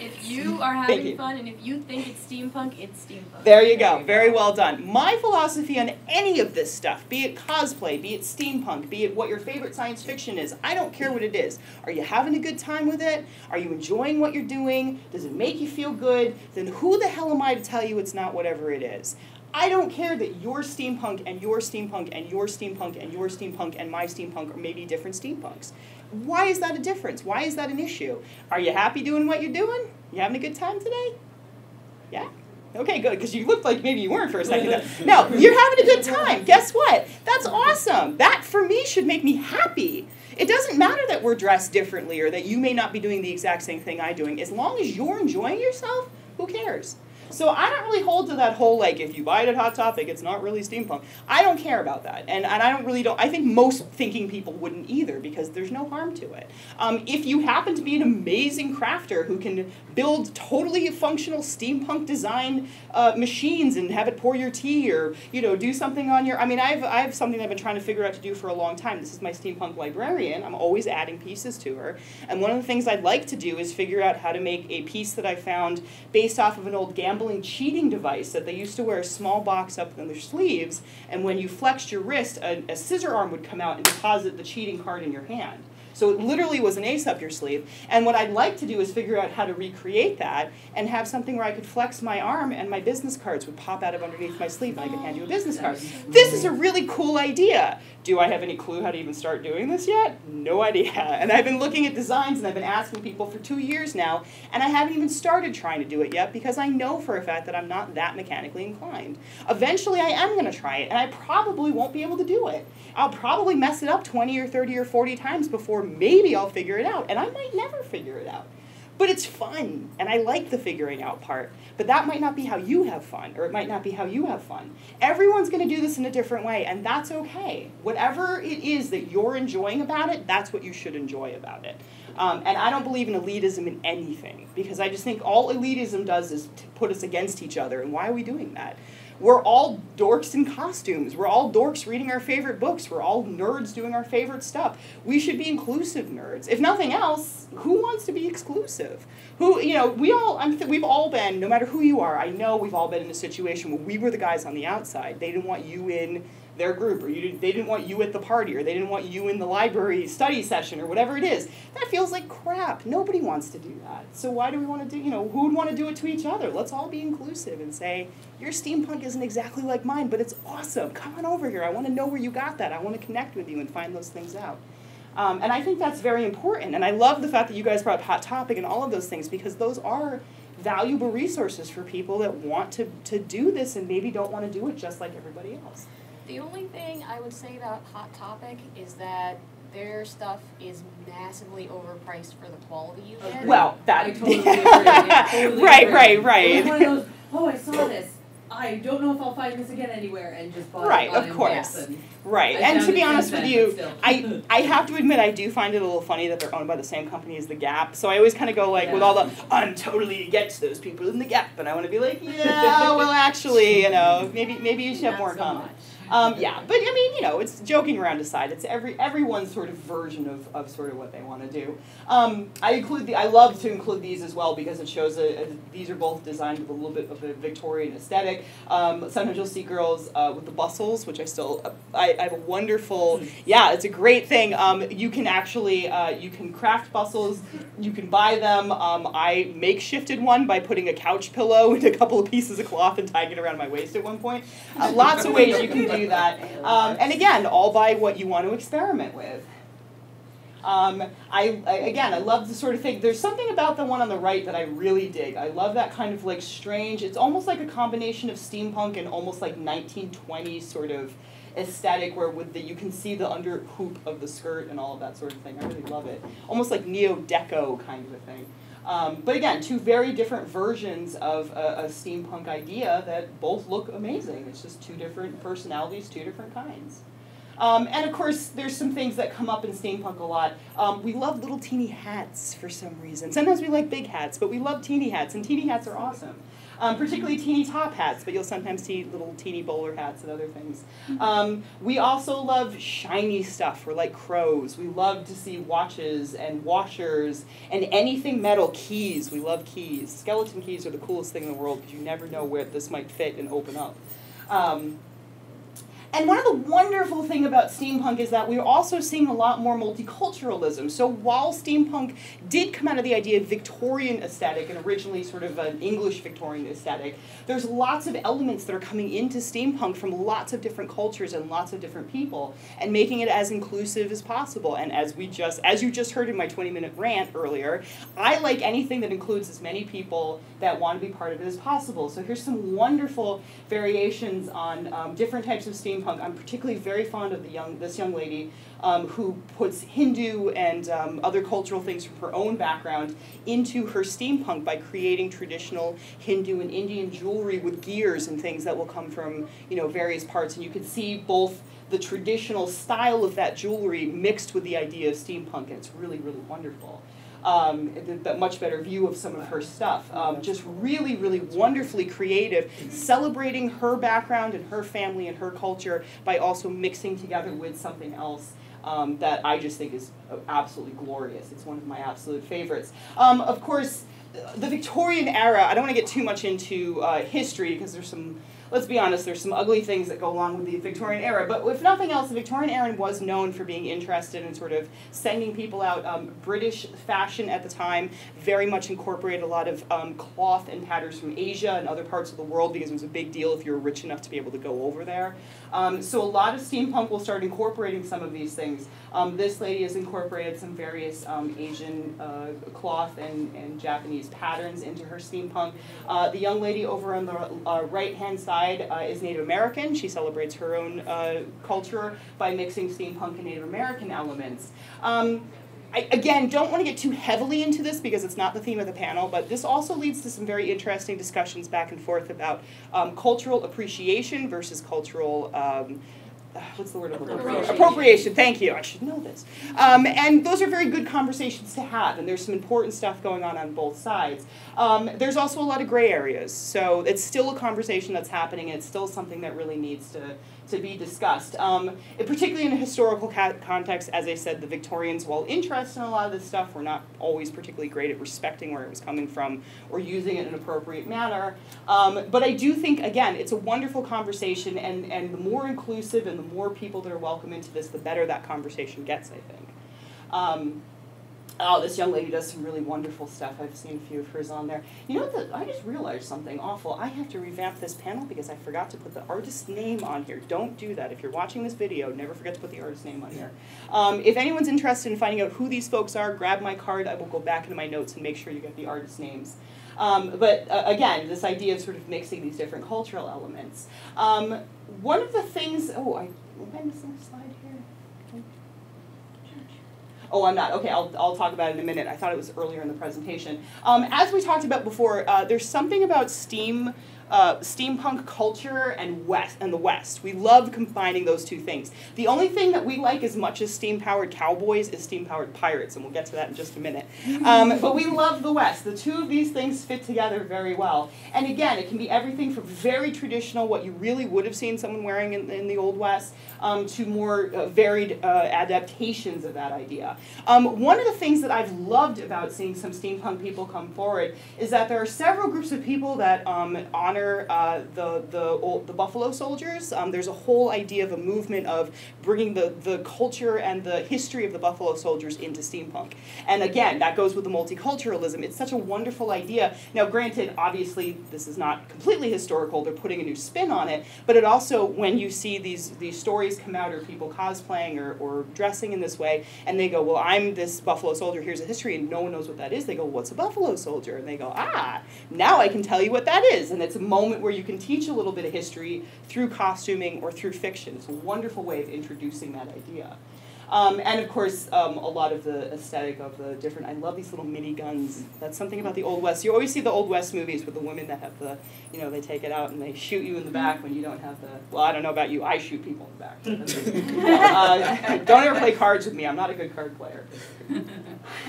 If you are having you. fun, and if you think it's steampunk, it's steampunk. There you go. Very well done. My philosophy on any of this stuff, be it cosplay, be it steampunk, be it what your favorite science fiction is, I don't care what it is. Are you having a good time with it? Are you enjoying what you're doing? Does it make you feel good? Then who the hell am I to tell you it's not whatever it is? I don't care that your steampunk and your steampunk and your steampunk and your steampunk and my steampunk are maybe different steampunks. Why is that a difference? Why is that an issue? Are you happy doing what you're doing? You having a good time today? Yeah? Okay, good, because you looked like maybe you weren't for a second. No, you're having a good time. Guess what? That's awesome. That, for me, should make me happy. It doesn't matter that we're dressed differently or that you may not be doing the exact same thing I'm doing. As long as you're enjoying yourself, who cares? So I don't really hold to that whole, like, if you buy it at Hot Topic, it's not really steampunk. I don't care about that. And, and I don't really don't, I think most thinking people wouldn't either, because there's no harm to it. Um, if you happen to be an amazing crafter who can build totally functional steampunk design uh, machines and have it pour your tea, or, you know, do something on your, I mean, I've, I have something I've been trying to figure out to do for a long time. This is my steampunk librarian. I'm always adding pieces to her. And one of the things I'd like to do is figure out how to make a piece that I found based off of an old gambling cheating device that they used to wear a small box up in their sleeves, and when you flexed your wrist, a, a scissor arm would come out and deposit the cheating card in your hand. So it literally was an ace up your sleeve. And what I'd like to do is figure out how to recreate that and have something where I could flex my arm and my business cards would pop out of underneath my sleeve and I could hand you a business card. This is a really cool idea. Do I have any clue how to even start doing this yet? No idea. And I've been looking at designs and I've been asking people for two years now, and I haven't even started trying to do it yet because I know for a fact that I'm not that mechanically inclined. Eventually I am going to try it, and I probably won't be able to do it. I'll probably mess it up twenty or thirty or forty times before maybe I'll figure it out, and I might never figure it out. But it's fun, and I like the figuring out part. But that might not be how you have fun, or it might not be how you have fun. Everyone's going to do this in a different way, and that's okay. Whatever it is that you're enjoying about it, that's what you should enjoy about it. Um, and I don't believe in elitism in anything, because I just think all elitism does is to put us against each other, and why are we doing that? We're all dorks in costumes. We're all dorks reading our favorite books. We're all nerds doing our favorite stuff. We should be inclusive nerds. If nothing else, who wants to be exclusive? Who, you know, we all, I'm th we've all been, no matter who you are, I know we've all been in a situation where we were the guys on the outside. They didn't want you in their group, or you didn't, they didn't want you at the party, or they didn't want you in the library study session, or whatever it is. That feels like crap. Nobody wants to do that. So why do we want to do, you know, who would want to do it to each other? Let's all be inclusive and say, your steampunk isn't exactly like mine, but it's awesome. Come on over here. I want to know where you got that. I want to connect with you and find those things out. Um, and I think that's very important. And I love the fact that you guys brought up Hot Topic and all of those things, because those are valuable resources for people that want to, to do this and maybe don't want to do it just like everybody else. The only thing I would say about Hot Topic is that their stuff is massively overpriced for the quality you get. Well, that I totally agree. I totally right, agree. right, right. It was one of those, oh, I saw this. I don't know if I'll find this again anywhere, and just bought right, it. Right, of course. And right, I and to be honest with you, I, I have to admit I do find it a little funny that they're owned by the same company as The Gap, so I always kind of go like, yeah. with all the, I'm totally against those people in The Gap, and I want to be like, yeah, well, actually, you know, maybe, maybe you should have Not more so comment. Much. Um, yeah, but I mean, you know, it's joking around aside. It's every everyone's sort of version of, of sort of what they want to do. Um, I include the I love to include these as well, because it shows a, a, these are both designed with a little bit of a Victorian aesthetic. Um, sometimes you'll see girls uh, with the bustles, which I still uh, I, I have a wonderful yeah, it's a great thing. Um, you can actually uh, you can craft bustles, you can buy them. Um, I makeshifted one by putting a couch pillow and a couple of pieces of cloth and tying it around my waist at one point. Uh, lots of ways you can do. Do that. Um, and again, all by what you want to experiment with. Um, I, I again, I love the sort of thing. There's something about the one on the right that I really dig. I love that kind of like strange. It's almost like a combination of steampunk and almost like nineteen twenties sort of aesthetic, where with the you can see the under hoop of the skirt and all of that sort of thing. I really love it. Almost like neo-deco kind of a thing. Um, but again, two very different versions of a, a steampunk idea that both look amazing. It's just two different personalities, two different kinds. Um, and of course, there's some things that come up in steampunk a lot. Um, we love little teeny hats for some reason. Sometimes we like big hats, but we love teeny hats, and teeny hats are awesome. um, particularly teeny top hats, but you'll sometimes see little teeny bowler hats and other things. Um, we also love shiny stuff. We're like crows. We love to see watches and washers and anything metal, keys. We love keys. Skeleton keys are the coolest thing in the world because you never know where this might fit and open up. Um, And one of the wonderful things about steampunk is that we're also seeing a lot more multiculturalism. So while steampunk did come out of the idea of Victorian aesthetic and originally sort of an English Victorian aesthetic, there's lots of elements that are coming into steampunk from lots of different cultures and lots of different people, and making it as inclusive as possible. And as we just, as you just heard in my twenty minute rant earlier, I like anything that includes as many people that want to be part of it as possible. So here's some wonderful variations on um, different types of steampunk. I'm particularly very fond of the young, this young lady um, who puts Hindu and um, other cultural things from her own background into her steampunk by creating traditional Hindu and Indian jewelry with gears and things that will come from, you know, various parts. And you can see both the traditional style of that jewelry mixed with the idea of steampunk, and it's really, really wonderful. Um, that much better view of some of her stuff. Um, just really, really wonderfully creative, celebrating her background and her family and her culture by also mixing together with something else um, that I just think is absolutely glorious. It's one of my absolute favorites. Um, of course, the Victorian era, I don't want to get too much into uh, history because there's some, let's be honest, there's some ugly things that go along with the Victorian era, but if nothing else, the Victorian era was known for being interested in sort of sending people out. Um, British fashion at the time very much incorporated a lot of um, cloth and patterns from Asia and other parts of the world because it was a big deal if you were rich enough to be able to go over there. Um, so a lot of steampunk will start incorporating some of these things. Um, this lady has incorporated some various um, Asian uh, cloth and, and Japanese patterns into her steampunk. Uh, the young lady over on the uh, right-hand side Uh, is Native American. She celebrates her own uh, culture by mixing steampunk and Native American elements. Um, I, again, don't want to get too heavily into this because it's not the theme of the panel, but this also leads to some very interesting discussions back and forth about um, cultural appreciation versus cultural um, what's the word? Appropriation. Appropriation, thank you. I should know this. Um, and those are very good conversations to have, and there's some important stuff going on on both sides. Um, there's also a lot of gray areas, so it's still a conversation that's happening, and it's still something that really needs to, to be discussed. Um, it, particularly in a historical ca context, as I said, the Victorians, while interested in a lot of this stuff, were not always particularly great at respecting where it was coming from or using it in an appropriate manner. Um, but I do think, again, it's a wonderful conversation, and, and the more inclusive and the more people that are welcome into this, the better that conversation gets, I think. Um, oh, this young lady does some really wonderful stuff. I've seen a few of hers on there. You know what? The, I just realized something awful. I have to revamp this panel because I forgot to put the artist's name on here. Don't do that. If you're watching this video, never forget to put the artist's name on here. Um, if anyone's interested in finding out who these folks are, grab my card. I will go back into my notes and make sure you get the artist's names. Um, but uh, again, this idea of sort of mixing these different cultural elements. Um, one of the things, oh, I, when is there a slide here? Oh, I'm not. Okay, I'll, I'll talk about it in a minute. I thought it was earlier in the presentation. Um, as we talked about before, uh, there's something about steam. Uh, steampunk culture and West and the West. We love combining those two things. The only thing that we like as much as steam-powered cowboys is steam-powered pirates, and we'll get to that in just a minute. Um, but we love the West. The two of these things fit together very well. And again, it can be everything from very traditional, what you really would have seen someone wearing in, in the Old West, um, to more uh, varied uh, adaptations of that idea. Um, one of the things that I've loved about seeing some steampunk people come forward is that there are several groups of people that um, honor Uh, the the old, the Buffalo Soldiers. Um, there's a whole idea of a movement of bringing the the culture and the history of the Buffalo Soldiers into steampunk. And again, that goes with the multiculturalism. It's such a wonderful idea. Now, granted, obviously this is not completely historical. They're putting a new spin on it, but it also, when you see these these stories come out or people cosplaying or or dressing in this way, and they go, well, I'm this Buffalo Soldier. Here's a history, and no one knows what that is. They go, what's a Buffalo Soldier? And they go, ah, now I can tell you what that is. And it's a moment where you can teach a little bit of history through costuming or through fiction. It's a wonderful way of introducing that idea. Um, and of course, um, a lot of the aesthetic of the different, I love these little mini guns. That's something about the Old West. You always see the Old West movies with the women that have the, you know, they take it out and they shoot you in the back when you don't have the, well, I don't know about you, I shoot people in the back. uh, don't ever play cards with me, I'm not a good card player.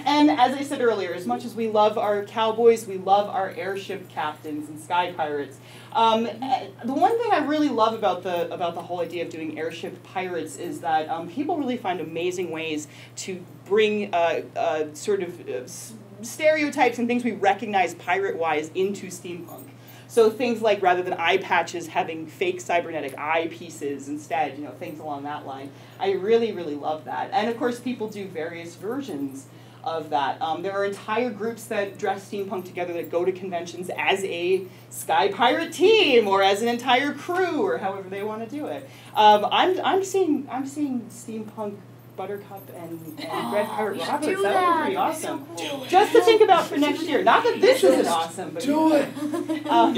And as I said earlier, as much as we love our cowboys, we love our airship captains and sky pirates. Um, the one thing I really love about the, about the whole idea of doing airship pirates is that um, people really find amazing ways to bring uh, uh, sort of uh, stereotypes and things we recognize pirate-wise into steampunk. So things like, rather than eye patches, having fake cybernetic eye pieces instead, you know, things along that line. I really, really love that. And of course, people do various versions of that. Um, there are entire groups that dress steampunk together that go to conventions as a sky pirate team or as an entire crew or however they want to do it. Um, I'm I'm seeing I'm seeing steampunk Buttercup and, and oh, Red Pirate Roberts. That, that would be pretty awesome. So cool. Just to think about for next year. Not that this isn't awesome, but do it. Um,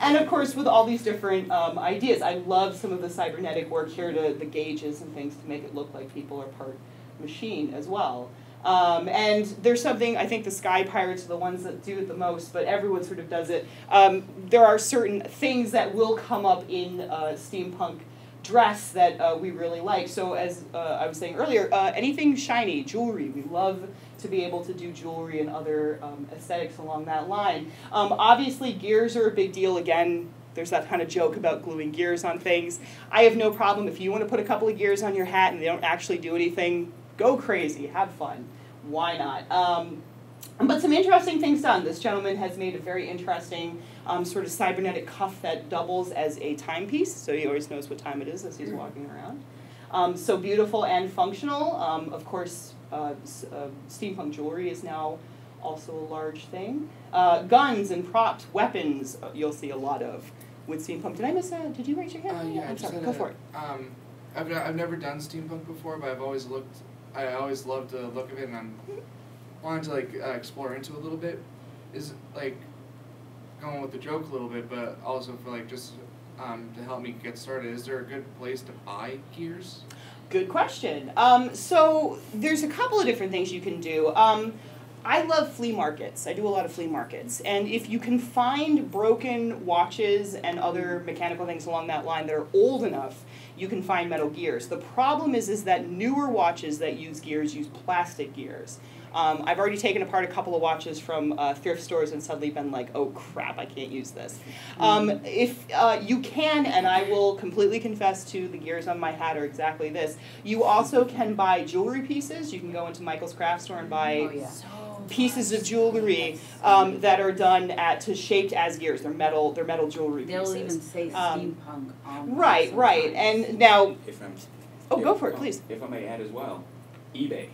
and of course, with all these different um, ideas, I love some of the cybernetic work here to the gauges and things to make it look like people are part machine as well. Um, and there's something, I think the sky pirates are the ones that do it the most, but everyone sort of does it. Um, there are certain things that will come up in uh, steampunk dress that uh, we really like. So as uh, I was saying earlier, uh, anything shiny, jewelry. We love to be able to do jewelry and other um, aesthetics along that line. Um, obviously, gears are a big deal. Again, there's that kind of joke about gluing gears on things. I have no problem if you want to put a couple of gears on your hat and they don't actually do anything. Go crazy, have fun, why not? Um, but some interesting things done. This gentleman has made a very interesting um, sort of cybernetic cuff that doubles as a timepiece, so he always knows what time it is as he's walking around. Um, so beautiful and functional. Um, of course, uh, uh, steampunk jewelry is now also a large thing. Uh, guns and props, weapons, you'll see a lot of with steampunk. Did I miss that? Did you raise your hand? Uh, yeah, I'm sorry, go for it. Um, I've, n I've never done steampunk before, but I've always looked... I always loved the look of it, and I'm wanting to like uh, explore into a little bit. Is like going with the joke a little bit, but also for like just um, to help me get started. Is there a good place to buy gears? Good question. Um, so there's a couple of different things you can do. Um, I love flea markets. I do a lot of flea markets. And if you can find broken watches and other mechanical things along that line that are old enough, you can find metal gears. The problem is, is that newer watches that use gears use plastic gears. Um, I've already taken apart a couple of watches from uh, thrift stores and suddenly been like, oh crap, I can't use this. Um, if uh, you can, and I will completely confess to the gears on my hat are exactly this, you also can buy jewelry pieces. You can go into Michael's craft store and buy oh, yeah. pieces of jewelry um, that are done at to shaped as gears. They're metal. They're metal jewelry pieces. They'll even say steampunk on them. Right, right. And now, if I'm, oh, if, go for it, please. If I may add as well, eBay.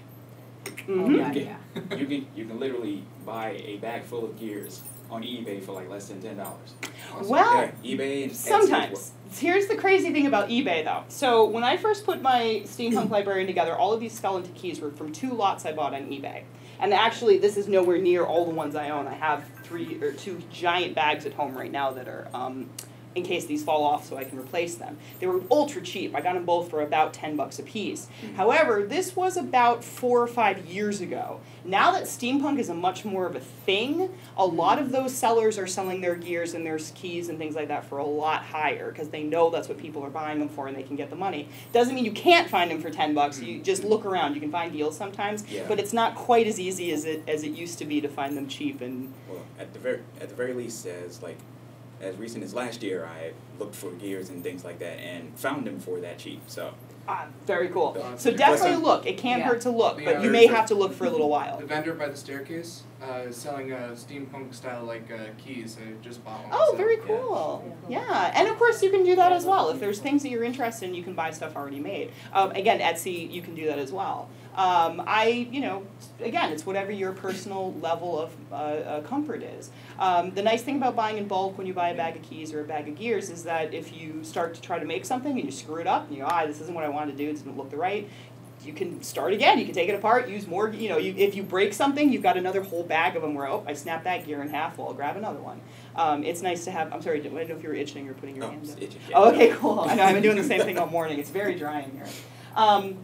Mm-hmm. Oh, yeah, you, can, yeah. you can you can literally buy a bag full of gears on eBay for like less than ten dollars. Awesome. Well, yeah, eBay and sometimes. Here's the crazy thing about eBay, though. So when I first put my steampunk librarian together, all of these fell into keys were from two lots I bought on eBay. And actually, this is nowhere near all the ones I own. I have three or two giant bags at home right now that are, um, in case these fall off, so I can replace them. They were ultra cheap. I got them both for about ten bucks a piece. Mm-hmm. However, this was about four or five years ago. Now that steampunk is a much more of a thing, a lot of those sellers are selling their gears and their keys and things like that for a lot higher because they know that's what people are buying them for and they can get the money. Doesn't mean you can't find them for ten bucks. Mm-hmm. You just look around. You can find deals sometimes, yeah. but it's not quite as easy as it as it used to be to find them cheap. And well, at the very at the very least, as like. As recent as last year, I looked for gears and things like that and found them for that cheap. So, ah, very cool. So, so definitely look. It can't yeah. hurt to look, the but you may have to look for a little while. The vendor by the staircase uh, is selling uh, steampunk style like uh, keys. I just bought one. Oh, so. very cool. Yeah. Yeah. yeah, and of course you can do that as well. If there's things that you're interested in, you can buy stuff already made. Um, again, Etsy, you can do that as well. Um, I, you know, again, it's whatever your personal level of uh, uh, comfort is. Um, the nice thing about buying in bulk when you buy a bag of keys or a bag of gears is that if you start to try to make something and you screw it up and you go, ah, this isn't what I wanted to do, it doesn't look the right, you can start again. You can take it apart, use more, you know, you, if you break something, you've got another whole bag of them where, oh, I snapped that gear in half, well, I'll grab another one. Um, it's nice to have, I'm sorry, I didn't know if you were itching or putting your no, hand up. Itching, yeah, oh, okay, no. cool. I know, I've been doing the same thing all morning. It's very dry in here. Um,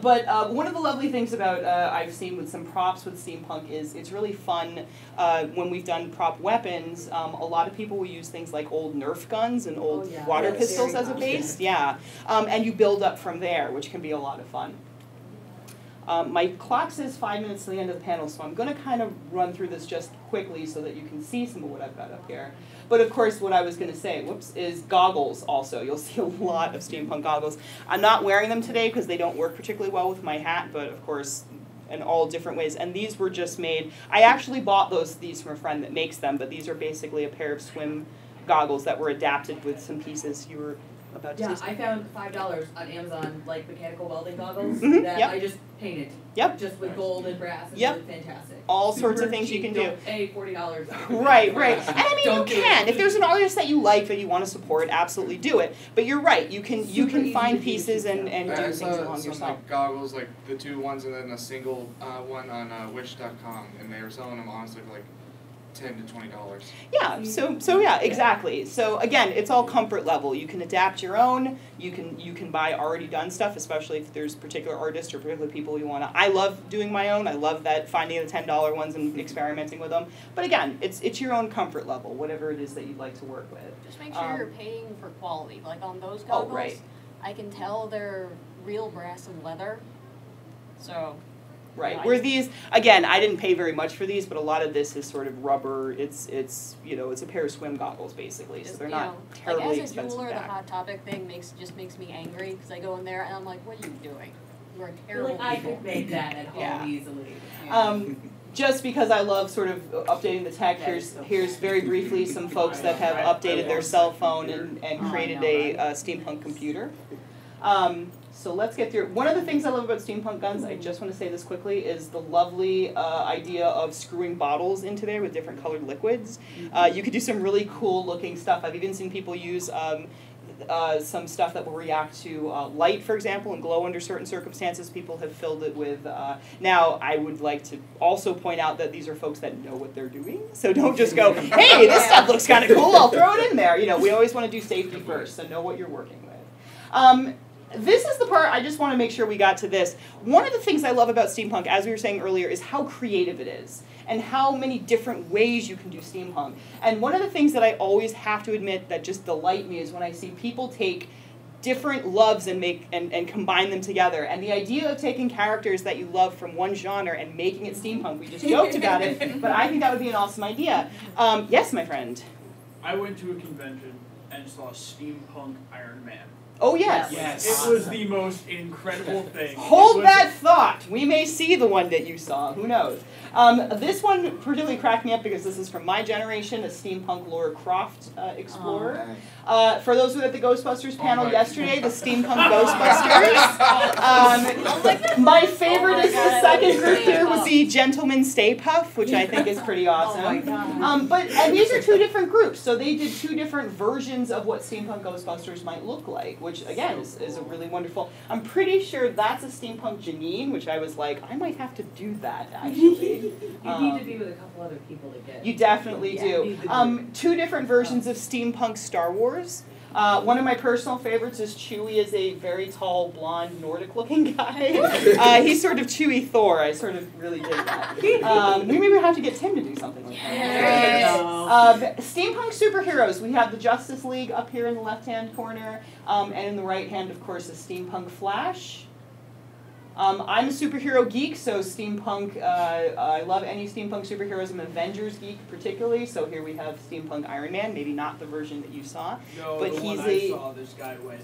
But uh, one of the lovely things about uh, I've seen with some props with steampunk is it's really fun uh, when we've done prop weapons. Um, a lot of people will use things like old Nerf guns and old oh, yeah. water yeah, pistols as a base. Yeah, yeah. Um, and you build up from there, which can be a lot of fun. Um, my clock says five minutes to the end of the panel, so I'm going to kind of run through this just quickly so that you can see some of what I've got up here. But of course, what I was going to say, whoops, is goggles also. You'll see a lot of steampunk goggles. I'm not wearing them today because they don't work particularly well with my hat, but of course, in all different ways. And these were just made, I actually bought those these from a friend that makes them, but these are basically a pair of swim goggles that were adapted with some pieces you were... About yeah, I found five dollars on Amazon, like mechanical welding goggles mm-hmm. that yep. I just painted. Yep. Just with gold and brass. And yep. Really fantastic. All Super sorts of things cheap. You can do. Hey, forty dollars. Right, right. And I mean, Don't you can. If there's an artist that you like that you want to support, absolutely do it. But you're right. You can you Super can find pieces and and do things along some yourself. Like goggles, like the two ones and then a single uh, one on uh, Wish dot com, and they were selling them honestly for like. ten to twenty dollars. Yeah, so so yeah, exactly. So again, it's all comfort level. You can adapt your own. You can you can buy already done stuff, especially if there's particular artists or particular people you want to. I love doing my own. I love that finding the ten dollar ones and experimenting with them. But again, it's it's your own comfort level, whatever it is that you'd like to work with. Just make sure um, you're paying for quality. Like on those goggles, oh, right. I can tell they're real brass and leather. So Right. Nice. Where these, again, I didn't pay very much for these, but a lot of this is sort of rubber. It's, it's you know, it's a pair of swim goggles, basically, so they're you not know, terribly like expensive. As a jeweler, back. The Hot Topic thing makes just makes me angry, because I go in there and I'm like, what are you doing? You are terrible like, I could make that at home yeah. easily. Yeah. Um, just because I love sort of updating the tech, here's, here's very briefly some folks that have updated their cell phone and, and created a uh, steampunk computer. Um, So let's get through. One of the things I love about steampunk guns, I just want to say this quickly, is the lovely uh, idea of screwing bottles into there with different colored liquids. Uh, you could do some really cool looking stuff. I've even seen people use um, uh, some stuff that will react to uh, light, for example, and glow under certain circumstances. People have filled it with. Uh, now, I would like to also point out that these are folks that know what they're doing. So don't just go, hey, this stuff looks kind of cool, I'll throw it in there. You know, we always want to do safety first, so know what you're working with. Um, This is the part, I just want to make sure we got to this. One of the things I love about steampunk, as we were saying earlier, is how creative it is and how many different ways you can do steampunk. And one of the things that I always have to admit that just delight me is when I see people take different loves and make and, and combine them together. And the idea of taking characters that you love from one genre and making it steampunk, we just joked about it, but I think that would be an awesome idea. Um, yes, my friend? I went to a convention and saw steampunk Iron Man. Oh, yes. Yes. It was the most incredible thing. Hold that thought. We may see the one that you saw. Who knows? Um, this one particularly cracked me up because this is from my generation, a steampunk Laura Croft uh, explorer. Uh, for those who were at the Ghostbusters panel oh yesterday, the steampunk Ghostbusters. Um, my favorite oh my is the second group here was the Gentleman Stay Puff, which I think is pretty awesome. Oh my God. Um, but, and these are two different groups, so they did two different versions of what steampunk Ghostbusters might look like, which Which, again, is, is a really wonderful... I'm pretty sure that's a steampunk Janine, which I was like, I might have to do that, actually. You um, need to be with a couple other people to get... You definitely yeah, do. Um, two different versions of steampunk Star Wars. Uh, one of my personal favorites is Chewie is a very tall, blonde, Nordic-looking guy. Uh, he's sort of Chewie Thor. I sort of really dig that. Um, we maybe have to get Tim to do something like that. Yes. Uh, steampunk superheroes. We have the Justice League up here in the left-hand corner. Um, and in the right hand, of course, is steampunk Flash. Um, I'm a superhero geek, so steampunk, uh, I love any steampunk superheroes. I'm an Avengers geek particularly, so here we have steampunk Iron Man, maybe not the version that you saw. No, but the he's one a, I saw, this guy went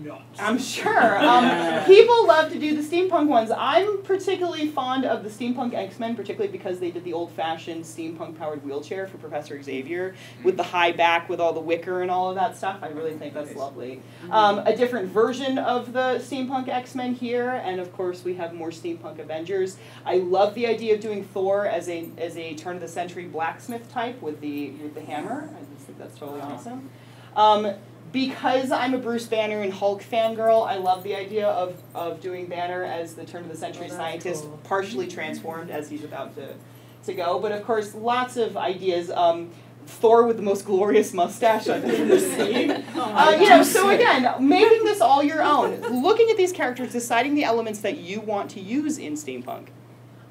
nuts. I'm sure. Um, people love to do the steampunk ones. I'm particularly fond of the steampunk X-Men, particularly because they did the old-fashioned steampunk-powered wheelchair for Professor Xavier with the high back with all the wicker and all of that stuff. I really think that's lovely. Um, a different version of the steampunk X-Men here, and of course we have more steampunk Avengers. I love the idea of doing Thor as a as a turn-of-the-century blacksmith type with the with the hammer. I just think that's totally awesome. Um, Because I'm a Bruce Banner and Hulk fangirl, I love the idea of, of doing Banner as the turn-of-the-century oh, scientist, cool. partially transformed as he's about to, to go. But, of course, lots of ideas. Um, Thor with the most glorious mustache I've ever seen. Uh, you know, so again, making this all your own, looking at these characters, deciding the elements that you want to use in steampunk.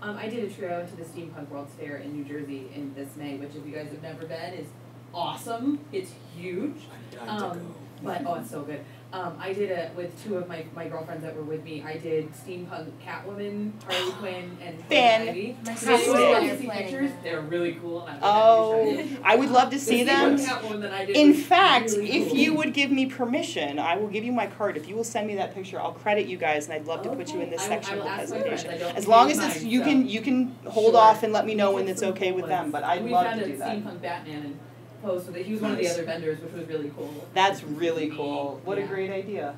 Um, I did a trio to the Steampunk World's Fair in New Jersey in this May, which if you guys have never been, is awesome. It's huge. Um, but oh, it's so good. Um, I did it with two of my, my girlfriends that were with me. I did Steampunk Catwoman, Harley Quinn, and Ivy. My really see pictures. They're really cool. And oh, I would love to see the them. Catwoman that I did In fact, really if cool. you would give me permission, I will give you my card. If you will send me that picture, I'll credit you guys, and I'd love okay. to put you in this I, section I of the presentation. As long as it's, you can you can hold sure. off and let me know when it's okay with them. But I'd we love to do that. We found a Steampunk Batman. And So that he was one of the other vendors, which was really cool. That's really cool. What yeah. a great idea.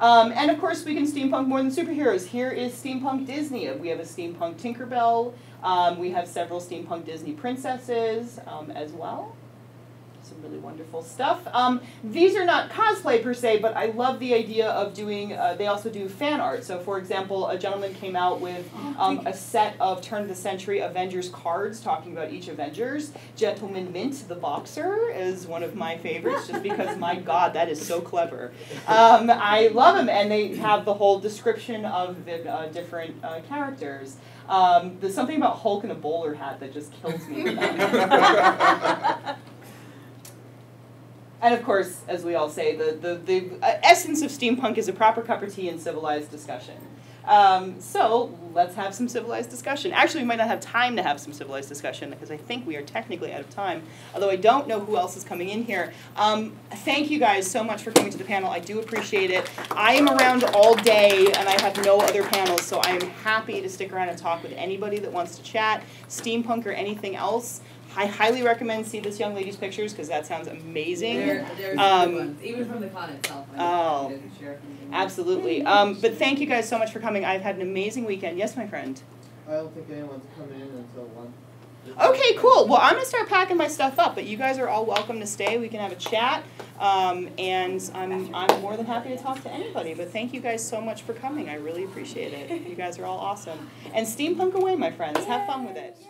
Um, and of course, we can steampunk more than superheroes. Here is Steampunk Disney. We have a Steampunk Tinkerbell. Um, we have several Steampunk Disney princesses um, as well. Some really wonderful stuff. Um, these are not cosplay per se, but I love the idea of doing, uh, they also do fan art. So for example, a gentleman came out with um, a set of turn of the century Avengers cards talking about each Avengers. Gentleman Mint the Boxer is one of my favorites just because my God, that is so clever. Um, I love them, and they have the whole description of the uh, different uh, characters. Um, there's something about Hulk in a bowler hat that just kills me. And of course, as we all say, the, the, the essence of steampunk is a proper cup of tea and civilized discussion. Um, so let's have some civilized discussion. Actually, we might not have time to have some civilized discussion because I think we are technically out of time, although I don't know who else is coming in here. Um, thank you guys so much for coming to the panel. I do appreciate it. I am around all day, and I have no other panels, so I am happy to stick around and talk with anybody that wants to chat, steampunk or anything else. I highly recommend see this young lady's pictures because that sounds amazing. There, there's um, good ones, even from the con itself. Oh, absolutely. Um, but thank you guys so much for coming. I've had an amazing weekend. Yes, my friend. I don't think anyone's coming in until one. Okay, cool. Well, I'm gonna start packing my stuff up, but you guys are all welcome to stay. We can have a chat, um, and I'm I'm more than happy to talk to anybody. But thank you guys so much for coming. I really appreciate it. You guys are all awesome. And steampunk away, my friends. Have fun with it.